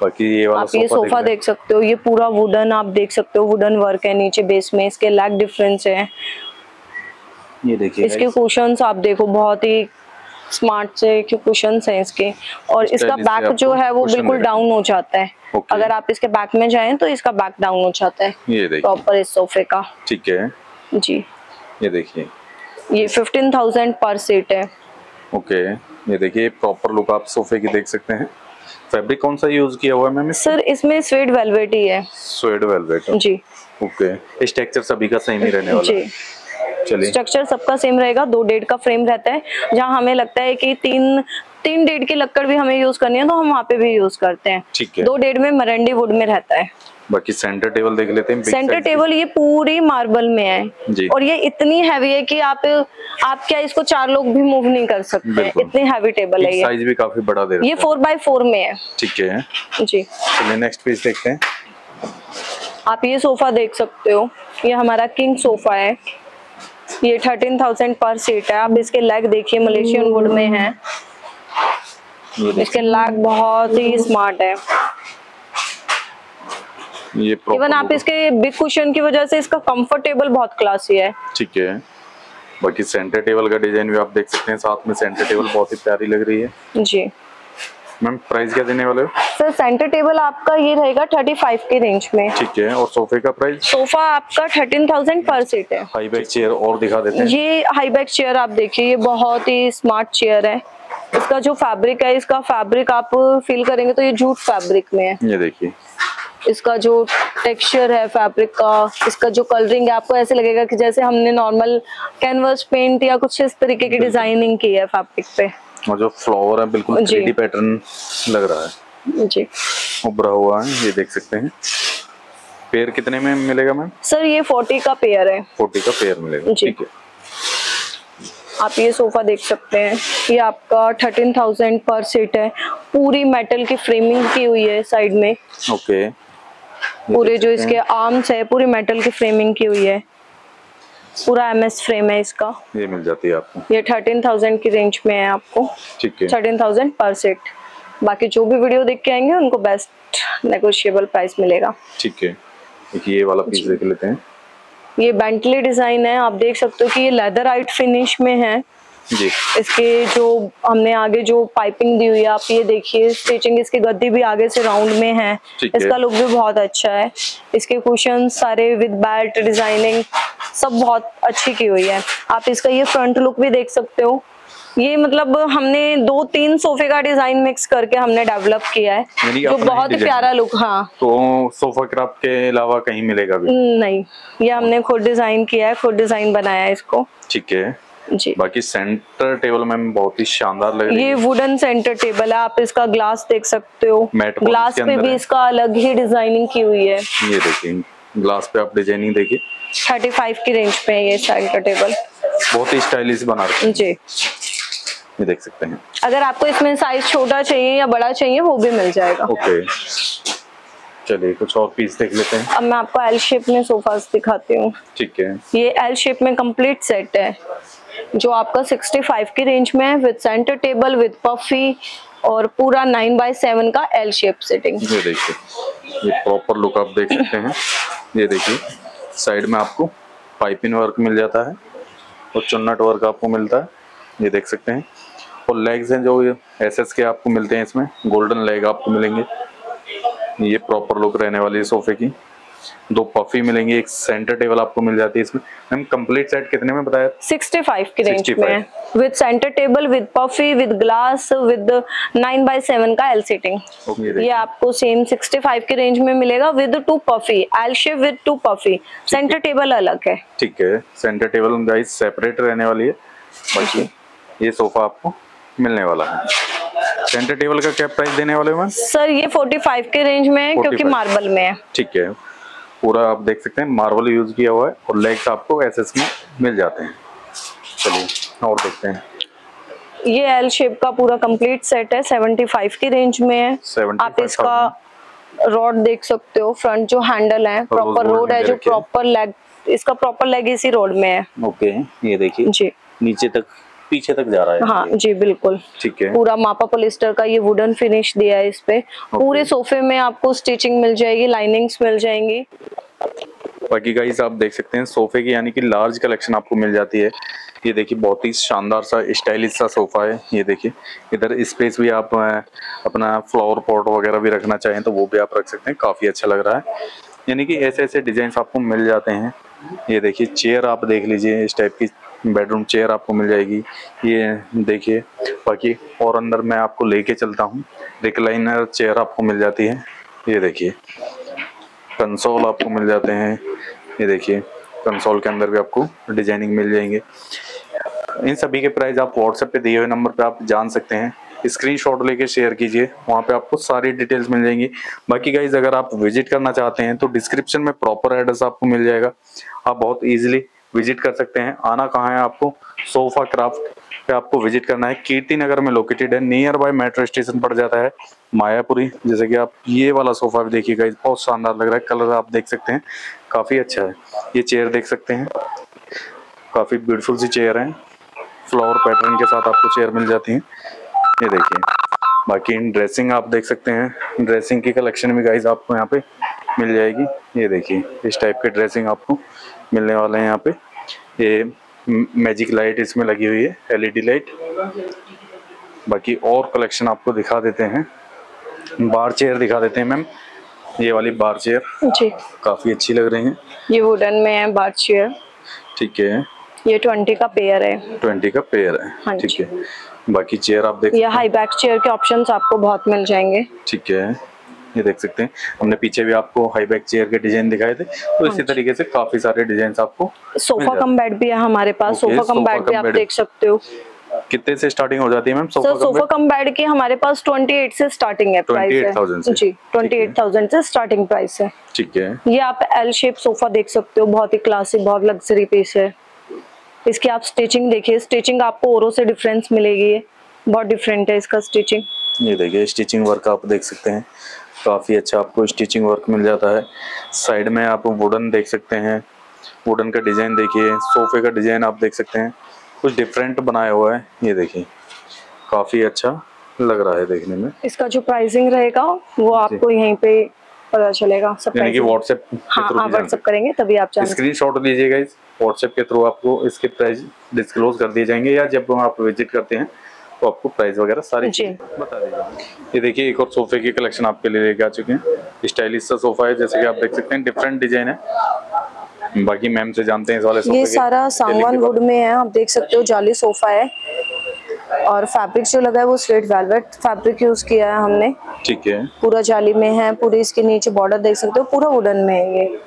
बाकी ये वाला आप ये सोफा देख, देख सकते हो, ये पूरा वुडन आप देख सकते हो, वुडन वर्क है नीचे बेस में, इसके लैग डिफरेंस है। ये देखिए इसके कुशन्स आप देखो बहुत ही स्मार्ट से कुशन्स हैं इसके। और इसका बैक जो है वो बिल्कुल डाउन हो जाता है। okay. अगर आप इसके बैक में जाएं तो इसका बैक डाउन हो जाता है प्रॉपर इस सोफे का। ठीक है जी, ये देखिए ये फिफ्टीन थाउजेंड पर सीट है। Okay okay. ये देखिए प्रॉपर लुक आप सोफे की देख सकते हैं। फैब्रिक कौन सा यूज किया हुआ है मैम सर? इसमें स्वेड वेलवेट ही है। स्वेड वेलवेट जी। ओके, स्ट्रक्चर सभी का सेम ही रहने वाला है। स्ट्रक्चर सबका सेम रहेगा। दो डेढ़ का फ्रेम रहता है, जहाँ हमें लगता है कि तीन तीन डेढ़ की लकड़ भी हमें यूज करनी है तो हम वहाँ पे भी यूज करते हैं। ठीक है। दो डेढ़ में मरंडी वुड में रहता है। बाकी सेंटर टेबल देख लेते हैं। सेंटर टेबल ये पूरी मार्बल में है और ये इतनी हैवी है कि आप आप क्या इसको चार लोग भी मूव नहीं कर सकते, इतनी हैवी टेबल है। साइज भी काफी बड़ा दे रहा है। ये फोर बाय फोर में है। ठीक है जी। चलिए नेक्स्ट पीस देखते हैं। आप ये सोफा देख सकते हो, ये हमारा किंग सोफा है। ये थर्टीन थाउजेंड पर सीट है। आप इसके लेग देखिए मलेशियन वुड में है। इसके लेग बहुत ही स्मार्ट है। ये इवन आप इसके बिग कुशन की वजह से इसका कंफर्टेबल बहुत क्लासी है। ठीक है। बाकी सेंटर टेबल का डिजाइन भी आप देख सकते हैं, साथ में सेंटर टेबल बहुत ही प्यारी लग रही है जी। मैम प्राइस क्या देने वाले हो सर? सेंटर टेबल आपका ये रहेगा पैंतीस के रेंज में। ठीक है। और सोफे का प्राइस? सोफा आपका थर्टीन थाउजेंड पर सीट है। हाई बैक चेयर और दिखा देते हैं। ये हाई बैक चेयर आप देखिए, ये बहुत ही स्मार्ट चेयर है। इसका जो फैब्रिक है, इसका फैब्रिक आप फील करेंगे तो ये जूट फैब्रिक में है। ये देखिए इसका जो टेक्सचर है फैब्रिक का, इसका जो कलरिंग है, आपको ऐसे लगेगा कि जैसे हमने नॉर्मल कैनवास पेंट या कुछ इस तरीके की डिजाइनिंग की है फैब्रिक पे। और जो फ्लावर है बिल्कुल थ्री डी पैटर्न लग रहा है जी, उभरा हुआ है। ये देख सकते हैं। पेयर कितने में मिलेगा मैम सर? ये फोर्टी का पेयर है। फोर्टी का पेयर मिलेगा। ठीक है। आप ये सोफा देख सकते हैं, ये आपका थर्टीन थाउजेंड पर सीट है। पूरी मेटल की फ्रेमिंग की हुई है साइड में। ओके। पूरे जो इसके आर्म्स है पूरी मेटल की फ्रेमिंग की हुई है। पूरा एमएस फ्रेम है इसका। ये मिल जाती है आपको, ये थर्टीन थाउजेंड की रेंज में है आपको। ठीक है। थर्टीन थाउजेंड पर सेट। बाकी जो भी वीडियो देख के आएंगे उनको बेस्ट नेगोशिएबल प्राइस मिलेगा। ठीक है। ये वाला पीस देख लेते हैं। ये बेंटली डिजाइन है, आप देख सकते हो कि ये लेदराइट फिनिश में है जी। इसके जो हमने आगे जो पाइपिंग दी हुई है आप ये देखिए, स्टिचिंग इसकी गद्दी भी आगे से राउंड में है। इसका लुक भी बहुत अच्छा है। इसके कुशन सारे विद बैट डिजाइनिंग सब बहुत अच्छी की हुई है। आप इसका ये फ्रंट लुक भी देख सकते हो। ये मतलब हमने दो तीन सोफे का डिजाइन मिक्स करके हमने डेवलप किया है जो बहुत ही प्यारा लुक। हाँ, तो सोफा क्राफ्ट के अलावा कहीं मिलेगा भी नहीं, ये हमने खुद डिजाइन किया है, खुद डिजाइन बनाया है इसको। ठीक है जी। बाकी सेंटर टेबल मैम बहुत ही शानदार लग रही है। ये वुडन सेंटर टेबल है, आप इसका ग्लास देख सकते हो। ग्लास पे भी इसका अलग ही डिजाइनिंग की हुई है। ये देखिए ग्लास पे आप डिजाइनिंग देखिए। पैंतीस की रेंज पे है ये सेंटर टेबल, बहुत ही स्टाइलिश बना रखा है जी। ये देख सकते हैं। अगर आपको इसमें साइज छोटा चाहिए या बड़ा चाहिए वो भी मिल जाएगा। ओके। चलिए कुछ और पीस देख लेते हैं। अब मैं आपको एल शेप में सोफास दिखाती हूँ। ठीक है। ये एल शेप में कम्प्लीट सेट है जो आपका पैंसठ की रेंज में है, with centre table, with puffy और पूरा नाइन बाय सेवन का एल शेप सेटिंग। ये देखिए ये प्रॉपर लुक आप देख सकते हैं। ये देखिए साइड में आपको पाइपिंग वर्क मिल जाता है और चुन्नट वर्क आपको मिलता है। ये देख सकते हैं। और लेग्स हैं जो एस एस के आपको मिलते हैं, इसमें गोल्डन लेग आपको मिलेंगे। ये प्रॉपर लुक रहने वाली है सोफे की। दो पफी मिलेंगी, एक सेंटर टेबल आपको मिल जाती है। इसमें मैम कंप्लीट सेट कितने में बताया? पैंसठ की रेंज में, with centre table, with puffy, with glass, with nine by seven का एल सीटिंग। ये आपको सेम पैंसठ की रेंज में मिलेगा, with two puffy L shape, with two puffy. Centre table अलग है। ठीक है। सेंटर टेबल गाइस सेपरेट रहने वाली है। बाकी ये सोफा आपको मिलने वाला है। सेंटर टेबल का क्या प्राइस देने वाले हैं सर? ये पैंतालीस के रेंज में है क्योंकि मार्बल में है। ठीक है। पूरा आप देख सकते हैं मार्बल यूज किया हुआ है और लेग्स आपको एसएस में मिल जाते हैं। चलिए और देखते हैं। ये एल शेप का पूरा कंप्लीट सेट है, पचहत्तर की रेंज में है। आप इसका रॉड देख सकते हो, फ्रंट जो हैंडल है प्रॉपर रोड है, जो प्रॉपर लेग, इसका प्रॉपर लेग इसी रोड में है। ओके। ये देखिए जी नीचे तक पीछे तक जा रहा है। हाँ जी बिल्कुल। ठीक है। पूरा मापा पॉलिस्टर का ये वुडन फिनिश दिया है इस पे। पूरे सोफे में आपको स्टिचिंग मिल जाएगी, लाइनिंग्स मिल जाएंगी। बाकी गाइस आप देख सकते हैं सोफे की यानी कि लार्ज कलेक्शन आपको मिल जाती है। ये देखिए बहुत ही शानदार सा स्टाइलिश सा सोफा है। ये देखिए इधर स्पेस भी आप अपना फ्लावर पॉट वगैरह भी रखना चाहें तो वो भी आप रख सकते हैं, काफ़ी अच्छा लग रहा है। यानी कि ऐसे ऐसे डिजाइन आपको मिल जाते हैं। ये देखिए चेयर आप देख लीजिए, इस टाइप की बेडरूम चेयर आपको मिल जाएगी। ये देखिए बाकी और अंदर मैं आपको लेके चलता हूँ। रिक्लाइनर चेयर आपको मिल जाती है। ये देखिए कंसोल आपको मिल जाते हैं। ये देखिए कंसोल के अंदर भी आपको डिजाइनिंग मिल जाएंगे। इन सभी के प्राइस आप व्हाट्सएप पे दिए हुए नंबर पे आप जान सकते हैं। स्क्रीनशॉट लेके शेयर कीजिए, वहाँ पे आपको सारी डिटेल्स मिल जाएंगी। बाकी गाइज अगर आप विजिट करना चाहते हैं तो डिस्क्रिप्शन में प्रॉपर एड्रेस आपको मिल जाएगा, आप बहुत ईजिली विजिट कर सकते हैं। आना कहाँ है आपको, सोफा क्राफ्ट पे आपको विजिट करना है। कीर्ति नगर में लोकेटेड है, नियर बाय मेट्रो स्टेशन पड़ जाता है मायापुरी। जैसे कि आप ये वाला सोफा भी देखिएगा, बहुत शानदार लग रहा है, कलर आप देख सकते हैं काफ़ी अच्छा है। ये चेयर देख सकते हैं, काफ़ी ब्यूटीफुल सी चेयर है, फ्लावर पैटर्न के साथ आपको चेयर मिल जाती है। ये देखिए बाकी इन ड्रेसिंग आप देख सकते हैं, ड्रेसिंग की कलेक्शन भी गाइज आपको यहाँ पे मिल जाएगी। ये देखिए इस टाइप के ड्रेसिंग आपको मिलने वाले हैं यहाँ पे। ये मैजिक लाइट इसमें लगी हुई है, एलईडी लाइट। बाकी और कलेक्शन आपको दिखा देते हैं, बार चेयर दिखा देते हैं मैम। ये वाली बार चेयर जी काफ़ी अच्छी लग रही है, ये वुडन में है बार चेयर। ठीक है ये ट्वेंटी का पेयर है, ट्वेंटी का पेयर है। हाँ ठीक है बाकी चेयर आप देख, या हाई बैक चेयर के ऑप्शंस आपको बहुत मिल जाएंगे। ठीक है ये देख सकते हैं, हमने पीछे भी आपको हाई बैक चेयर के डिजाइन दिखाए थे, तो इसी तरीके से काफी सारे डिजाइन आपको। सोफा कम बेड भी है हमारे पास, सोफा कम बेड भी आप देख सकते हो। कितने से स्टार्टिंग हो जाती है ma'am? Sofa sofa cum bed की हमारे पास अट्ठाईस से स्टार्टिंग है, अट्ठाईस हज़ार जी अट्ठाईस हज़ार से स्टार्टिंग प्राइस है। ठीक है ये आप एल शेप सोफा देख सकते हो, बहुत ही क्लासिक बहुत लग्जरी पीस है। इसकी आप स्टिचिंग देखिए, स्टिचिंग आपको औरों से डिफरेंस मिलेगी, बहुत डिफरेंट है इसका स्टिचिंग। ये देखिए स्टिचिंग वर्क आप देख सकते हैं, काफ़ी अच्छा आपको स्टिचिंग वर्क मिल जाता है। साइड में आप वुडन देख सकते हैं, वुडन का डिज़ाइन देखिए, सोफे का डिज़ाइन आप देख सकते हैं, कुछ डिफरेंट बनाया हुआ है। ये देखिए काफ़ी अच्छा लग रहा है देखने में। इसका जो प्राइसिंग रहेगा वो आपको यहीं पे पता चलेगा, यानी कि व्हाट्सएप व्हाट्सएप करेंगे तभी आप जान। स्क्रीनशॉट लीजिएगा, इस व्हाट्सएप के थ्रू आपको इसके प्राइस डिस्क्लोज कर दिए जाएंगे, या जब आप विजिट करते हैं तो आपको प्राइस वगैरह सारी चीजें बता देगा। ये देखिए एक और सोफे की कलेक्शन आपके लिए लेके आ चुके हैं। स्टाइलिश सा सोफा है, जैसे कि आप देख सकते हैं डिफरेंट डिजाइन है। बाकी मैम से जानते हैं इस वाले सोफे ये सारा सामान वुड में है, आप देख सकते हो जाली सोफा है, और फैब्रिक जो लगा है वो स्लेट वेलवेट फैब्रिक यूज किया है हमने। ठीक है पूरा जाली में है, पूरी इसके नीचे बॉर्डर देख सकते हो, पूरा वुडन में है ये,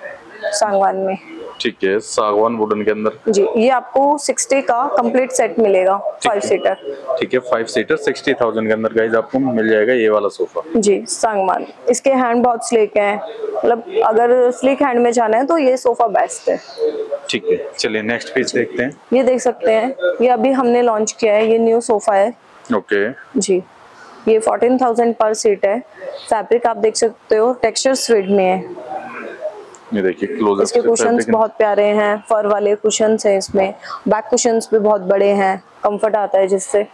सागवान में। ठीक है सागवान वुडन के अंदर जी। ये आपको साठ का कंप्लीट सेट मिलेगा, फाइव सीटर। ठीक है फाइव सीटर साठ हज़ार के अंदर गाइस आपको मिल जाएगा ये वाला सोफा जी, सागवान। इसके हैंड बहुत स्लिक हैं, मतलब अगर स्लिक हैंड में जाना है तो ये सोफा बेस्ट है। ठीक है चलिए नेक्स्ट पीस देखते हैं। ये देख सकते हैं ये अभी हमने लॉन्च किया है, ये न्यू सोफा है। ओके जी ये फोर्टीन थाउजेंड पर सीट है। फैब्रिक आप देख सकते हो टेक्सचर स्वीट में है। ये देखिए क्लोजअप इसके कुशन्स बहुत प्यारे हैं, फर वाले कुशन्स हैं इसमें, बैक कुशन्स भी बहुत बड़े हैं, कंफर्ट आता है जिससे।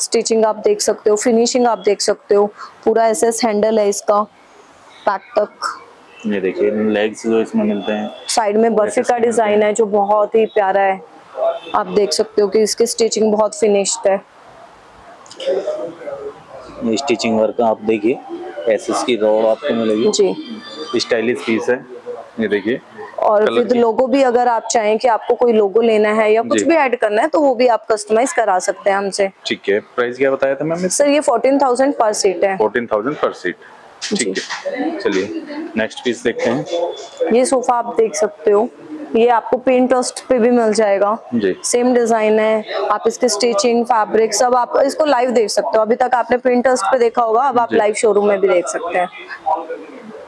स्टिचिंग आप देख सकते हो, फिनिशिंग आप देख सकते हो, पूरा ऐसे हैंडल है इसका बैक तक। ये देखिए लेग्स जो इसमें मिलते हैं, साइड में बर्फी का डिजाइन है जो बहुत ही प्यारा है, आप देख सकते हो कि इसकी स्टिचिंग बहुत फिनिश्ड है। ये स्टिचिंग वर्क आप देखिए, एसएस की रॉड आपको मिलेगी जी, स्टाइलिश पीस है। ये देखिए और विद लोगो भी, अगर आप चाहें कि आपको कोई लोगो लेना है या कुछ भी ऐड करना है तो वो भी आप कस्टमाइज करा सकते हैं हमसे। ठीक है प्राइस क्या बताया था मैम सर? ये चौदह हज़ार पर सीट है, चौदह हज़ार पर सीट। ठीक है चलिए नेक्स्ट पीस देखते हैं। ये सोफा आप देख सकते हो, ये आपको पिंटरेस्ट पे भी मिल जाएगा जी, सेम डिजाइन है। आप इसके स्टिचिंग फैब्रिक सब आप इसको लाइव देख सकते हो, अभी तक आपने पिंटरेस्ट पे देखा होगा, अब आप लाइव शोरूम में भी देख सकते हैं।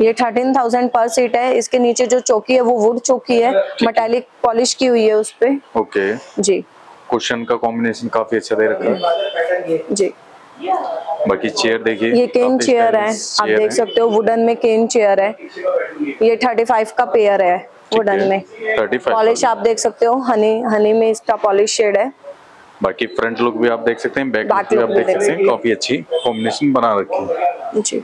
ये थर्टीन थाउजेंड पर सीट है। इसके नीचे जो चौकी है वो वुड चौकी है, मेटालिक पॉलिश की हुई है उस पे। ओके जी कुशन का कॉम्बिनेशन काफी अच्छा दे रखा है जी। बाकी चेयर देखिए, ये केन चेयर है आप देख सकते हो, वुडन में केन चेयर है। ये थर्टी फाइव का पेयर है वुडन में, पॉलिश आप देख सकते हो, हनी हनी में इसका पॉलिश शेड है। बाकी फ्रंट लुक भी आप देख सकते हैं, बैक लुक भी आप देख सकते हैं, काफी अच्छी कॉम्बिनेशन बना रखी है जी।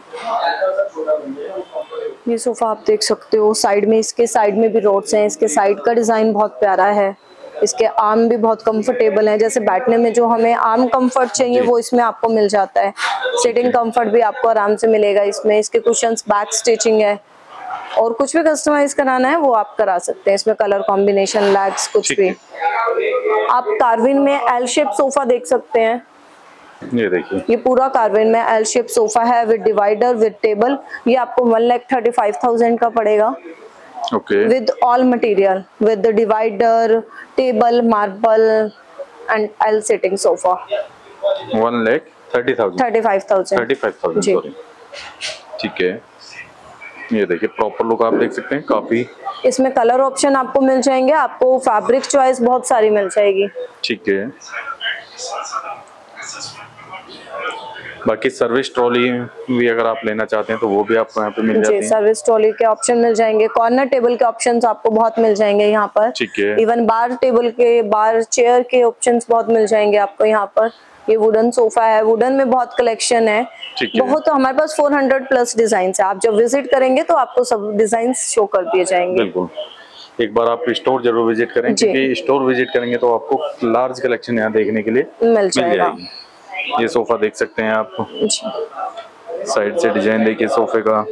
ये सोफा आप देख सकते हो। साइड में, इसके साइड में भी रोड्स हैं। इसके साइड का डिजाइन बहुत प्यारा है। इसके आर्म भी बहुत कंफर्टेबल हैं। जैसे बैठने में जो हमें आर्म कंफर्ट चाहिए वो इसमें आपको मिल जाता है। सिटिंग कंफर्ट भी आपको आराम से मिलेगा इसमें। इसके कुशन्स बैक स्टिचिंग है और कुछ भी कस्टमाइज कराना है वो आप करा सकते हैं। इसमें कलर कॉम्बिनेशन, लैग्स, कुछ भी। आप कार्विन में एल शेप सोफा देख सकते हैं। ये देखिए, ये पूरा कार्विन में एल शेप सोफा है विद डिवाइडर, विद टेबल। ये आपको one lakh thirty five thousand का पड़ेगा। Okay, with all material, with the divider, table, marble and L sitting sofa. One lakh thirty thousand thirty five thousand thirty five thousand ठीक है। ये देखिए प्रॉपर लुक आप देख सकते हैं। काफी इसमें कलर ऑप्शन आपको मिल जाएंगे। आपको फैब्रिक चॉइस बहुत सारी मिल जाएगी। ठीक है। बाकी सर्विस ट्रॉली भी अगर आप लेना चाहते हैं तो वो भी आपको यहाँ पे मिल जाती है। सर्विस ट्रॉली के ऑप्शन मिल जाएंगे। कॉर्नर टेबल के ऑप्शंस आपको बहुत मिल जाएंगे यहाँ पर। ठीक है। इवन बार टेबल के, बार चेयर के ऑप्शंस बहुत मिल जाएंगे आपको यहाँ पर। ये वुडन सोफा है। वुडन में बहुत कलेक्शन है। बहुत, हमारे पास चार सौ प्लस डिजाइन है। आप जब विजिट करेंगे तो आपको सब डिजाइन शो कर दिए जाएंगे। बिल्कुल, एक बार आप स्टोर जरूर विजिट करें क्योंकि स्टोर विजिट करेंगे तो आपको लार्ज कलेक्शन यहाँ देखने के लिए मिल जाएगा। ये सोफा देख सकते हैं आप। साइड से डिजाइन देखिए सोफे का।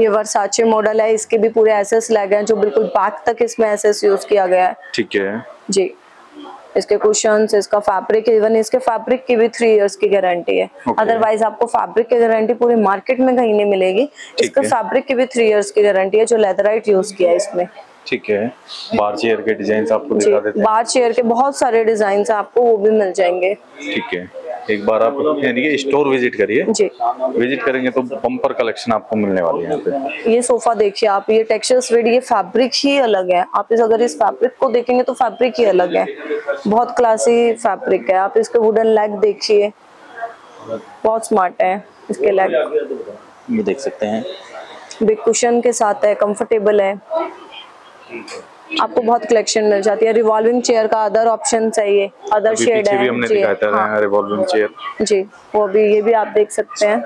ये वर्साचे मॉडल है। इसके भी पूरे एसेस लगे हैं जो बिल्कुल बैक तक इसमें एसेस यूज किया गया है। ठीक है जी। इसके कुशन्स, इसका फैब्रिक, इवन इसके फैब्रिक की भी थ्री इयर्स की गारंटी है। Otherwise okay. आपको फैब्रिक की गारंटी पूरे मार्केट में कहीं नहीं मिलेगी। इसका फैब्रिक की भी थ्री इयर्स की गारंटी है जो लेदराइट यूज किया है इसमें। ठीक है। बार चेयर के डिजाइन आपको दिखा देते हैं। बार चेयर के बहुत सारे डिजाइन आपको वो भी मिल जाएंगे। ठीक है। एक बार आप स्टोर विजिट करिए। विजिट करेंगे तो बम्पर कलेक्शन आपको मिलने वाली है यहाँ पे। ये सोफा देखिए आप। ये टेक्सचर्स, ये फैब्रिक ही अलग है। आप इस अगर इस फैब्रिक को देखेंगे तो फैब्रिक ही अलग है। बहुत क्लासी फैब्रिक है। आप इसके वुडन लेग देखिए, बहुत स्मार्ट है इसके लेग। ये देख सकते हैं बिग कुशन के साथ है, कंफर्टेबल है। आपको बहुत कलेक्शन मिल जाती है। रिवॉल्विंग चेयर का अदर ऑप्शन है। ये अदर शेड है, भी हमने दिखाया था। हाँ। रिवॉल्विंग चेयर जी, वो भी, ये भी आप देख सकते हैं।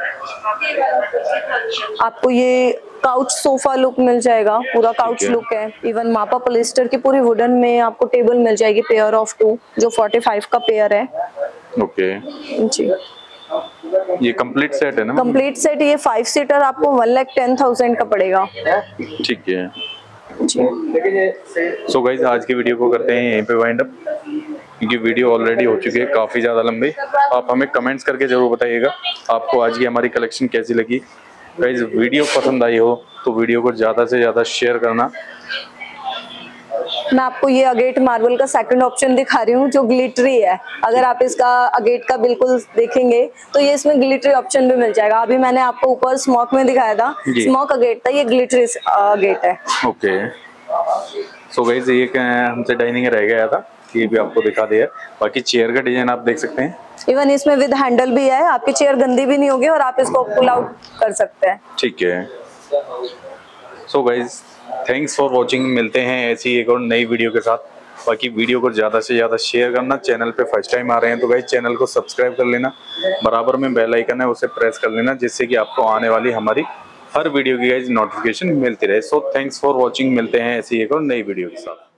आपको ये काउच सोफा लुक मिल जाएगा। पूरा काउच लुक है। इवन मापा पॉलिस्टर की पूरी वुडन में आपको टेबल मिल जाएगी। पेयर ऑफ टू जो फोर्टी फाइव का पेयर है। ओके जी। ये कंप्लीट सेट है ना? Complete set. ये फाइव सीटर आपको वन लैख टेन थाउजेंड का पड़ेगा। ठीक है। सो गाइज so आज की वीडियो को करते हैं यहीं पे वाइंड अप क्योंकि वीडियो ऑलरेडी हो चुकी है काफ़ी ज़्यादा लंबी। आप हमें कमेंट्स करके ज़रूर बताइएगा आपको आज की हमारी कलेक्शन कैसी लगी। गाइज वीडियो पसंद आई हो तो वीडियो को ज़्यादा से ज़्यादा शेयर करना। मैं आपको ये अगेट मार्बल का सेकंड ऑप्शन दिखा रही हूँ जो ग्लिटरी है। अगर आप इसका अगेट का बिल्कुल देखेंगे तो ये इसमें ग्लिटरी ऑप्शन भी मिल जाएगा। अभी मैंने आपको ऊपर स्मोक में दिखाया था, स्मोक अगेट था, ये ग्लिटरी अगेट है। ओके। सो गाइस ये हमसे डाइनिंग रह गया था, ये भी आपको दिखा दिया। बाकी चेयर का डिजाइन आप देख सकते हैं। इवन इसमें विद हैंडल भी है। आपकी चेयर गंदी भी नहीं होगी और आप इसको पुल आउट कर सकते हैं। ठीक है। So guys thanks for watching. मिलते हैं ऐसी एक और नई वीडियो के साथ। बाकी वीडियो को ज़्यादा से ज़्यादा शेयर करना। चैनल पे फर्स्ट टाइम आ रहे हैं तो गाइस चैनल को सब्सक्राइब कर लेना। बराबर में बेल आइकन है उसे प्रेस कर लेना जिससे कि आपको आने वाली हमारी हर वीडियो की गाइस नोटिफिकेशन मिलती रहे। So thanks for watching. मिलते हैं ऐसी एक और नई वीडियो के साथ।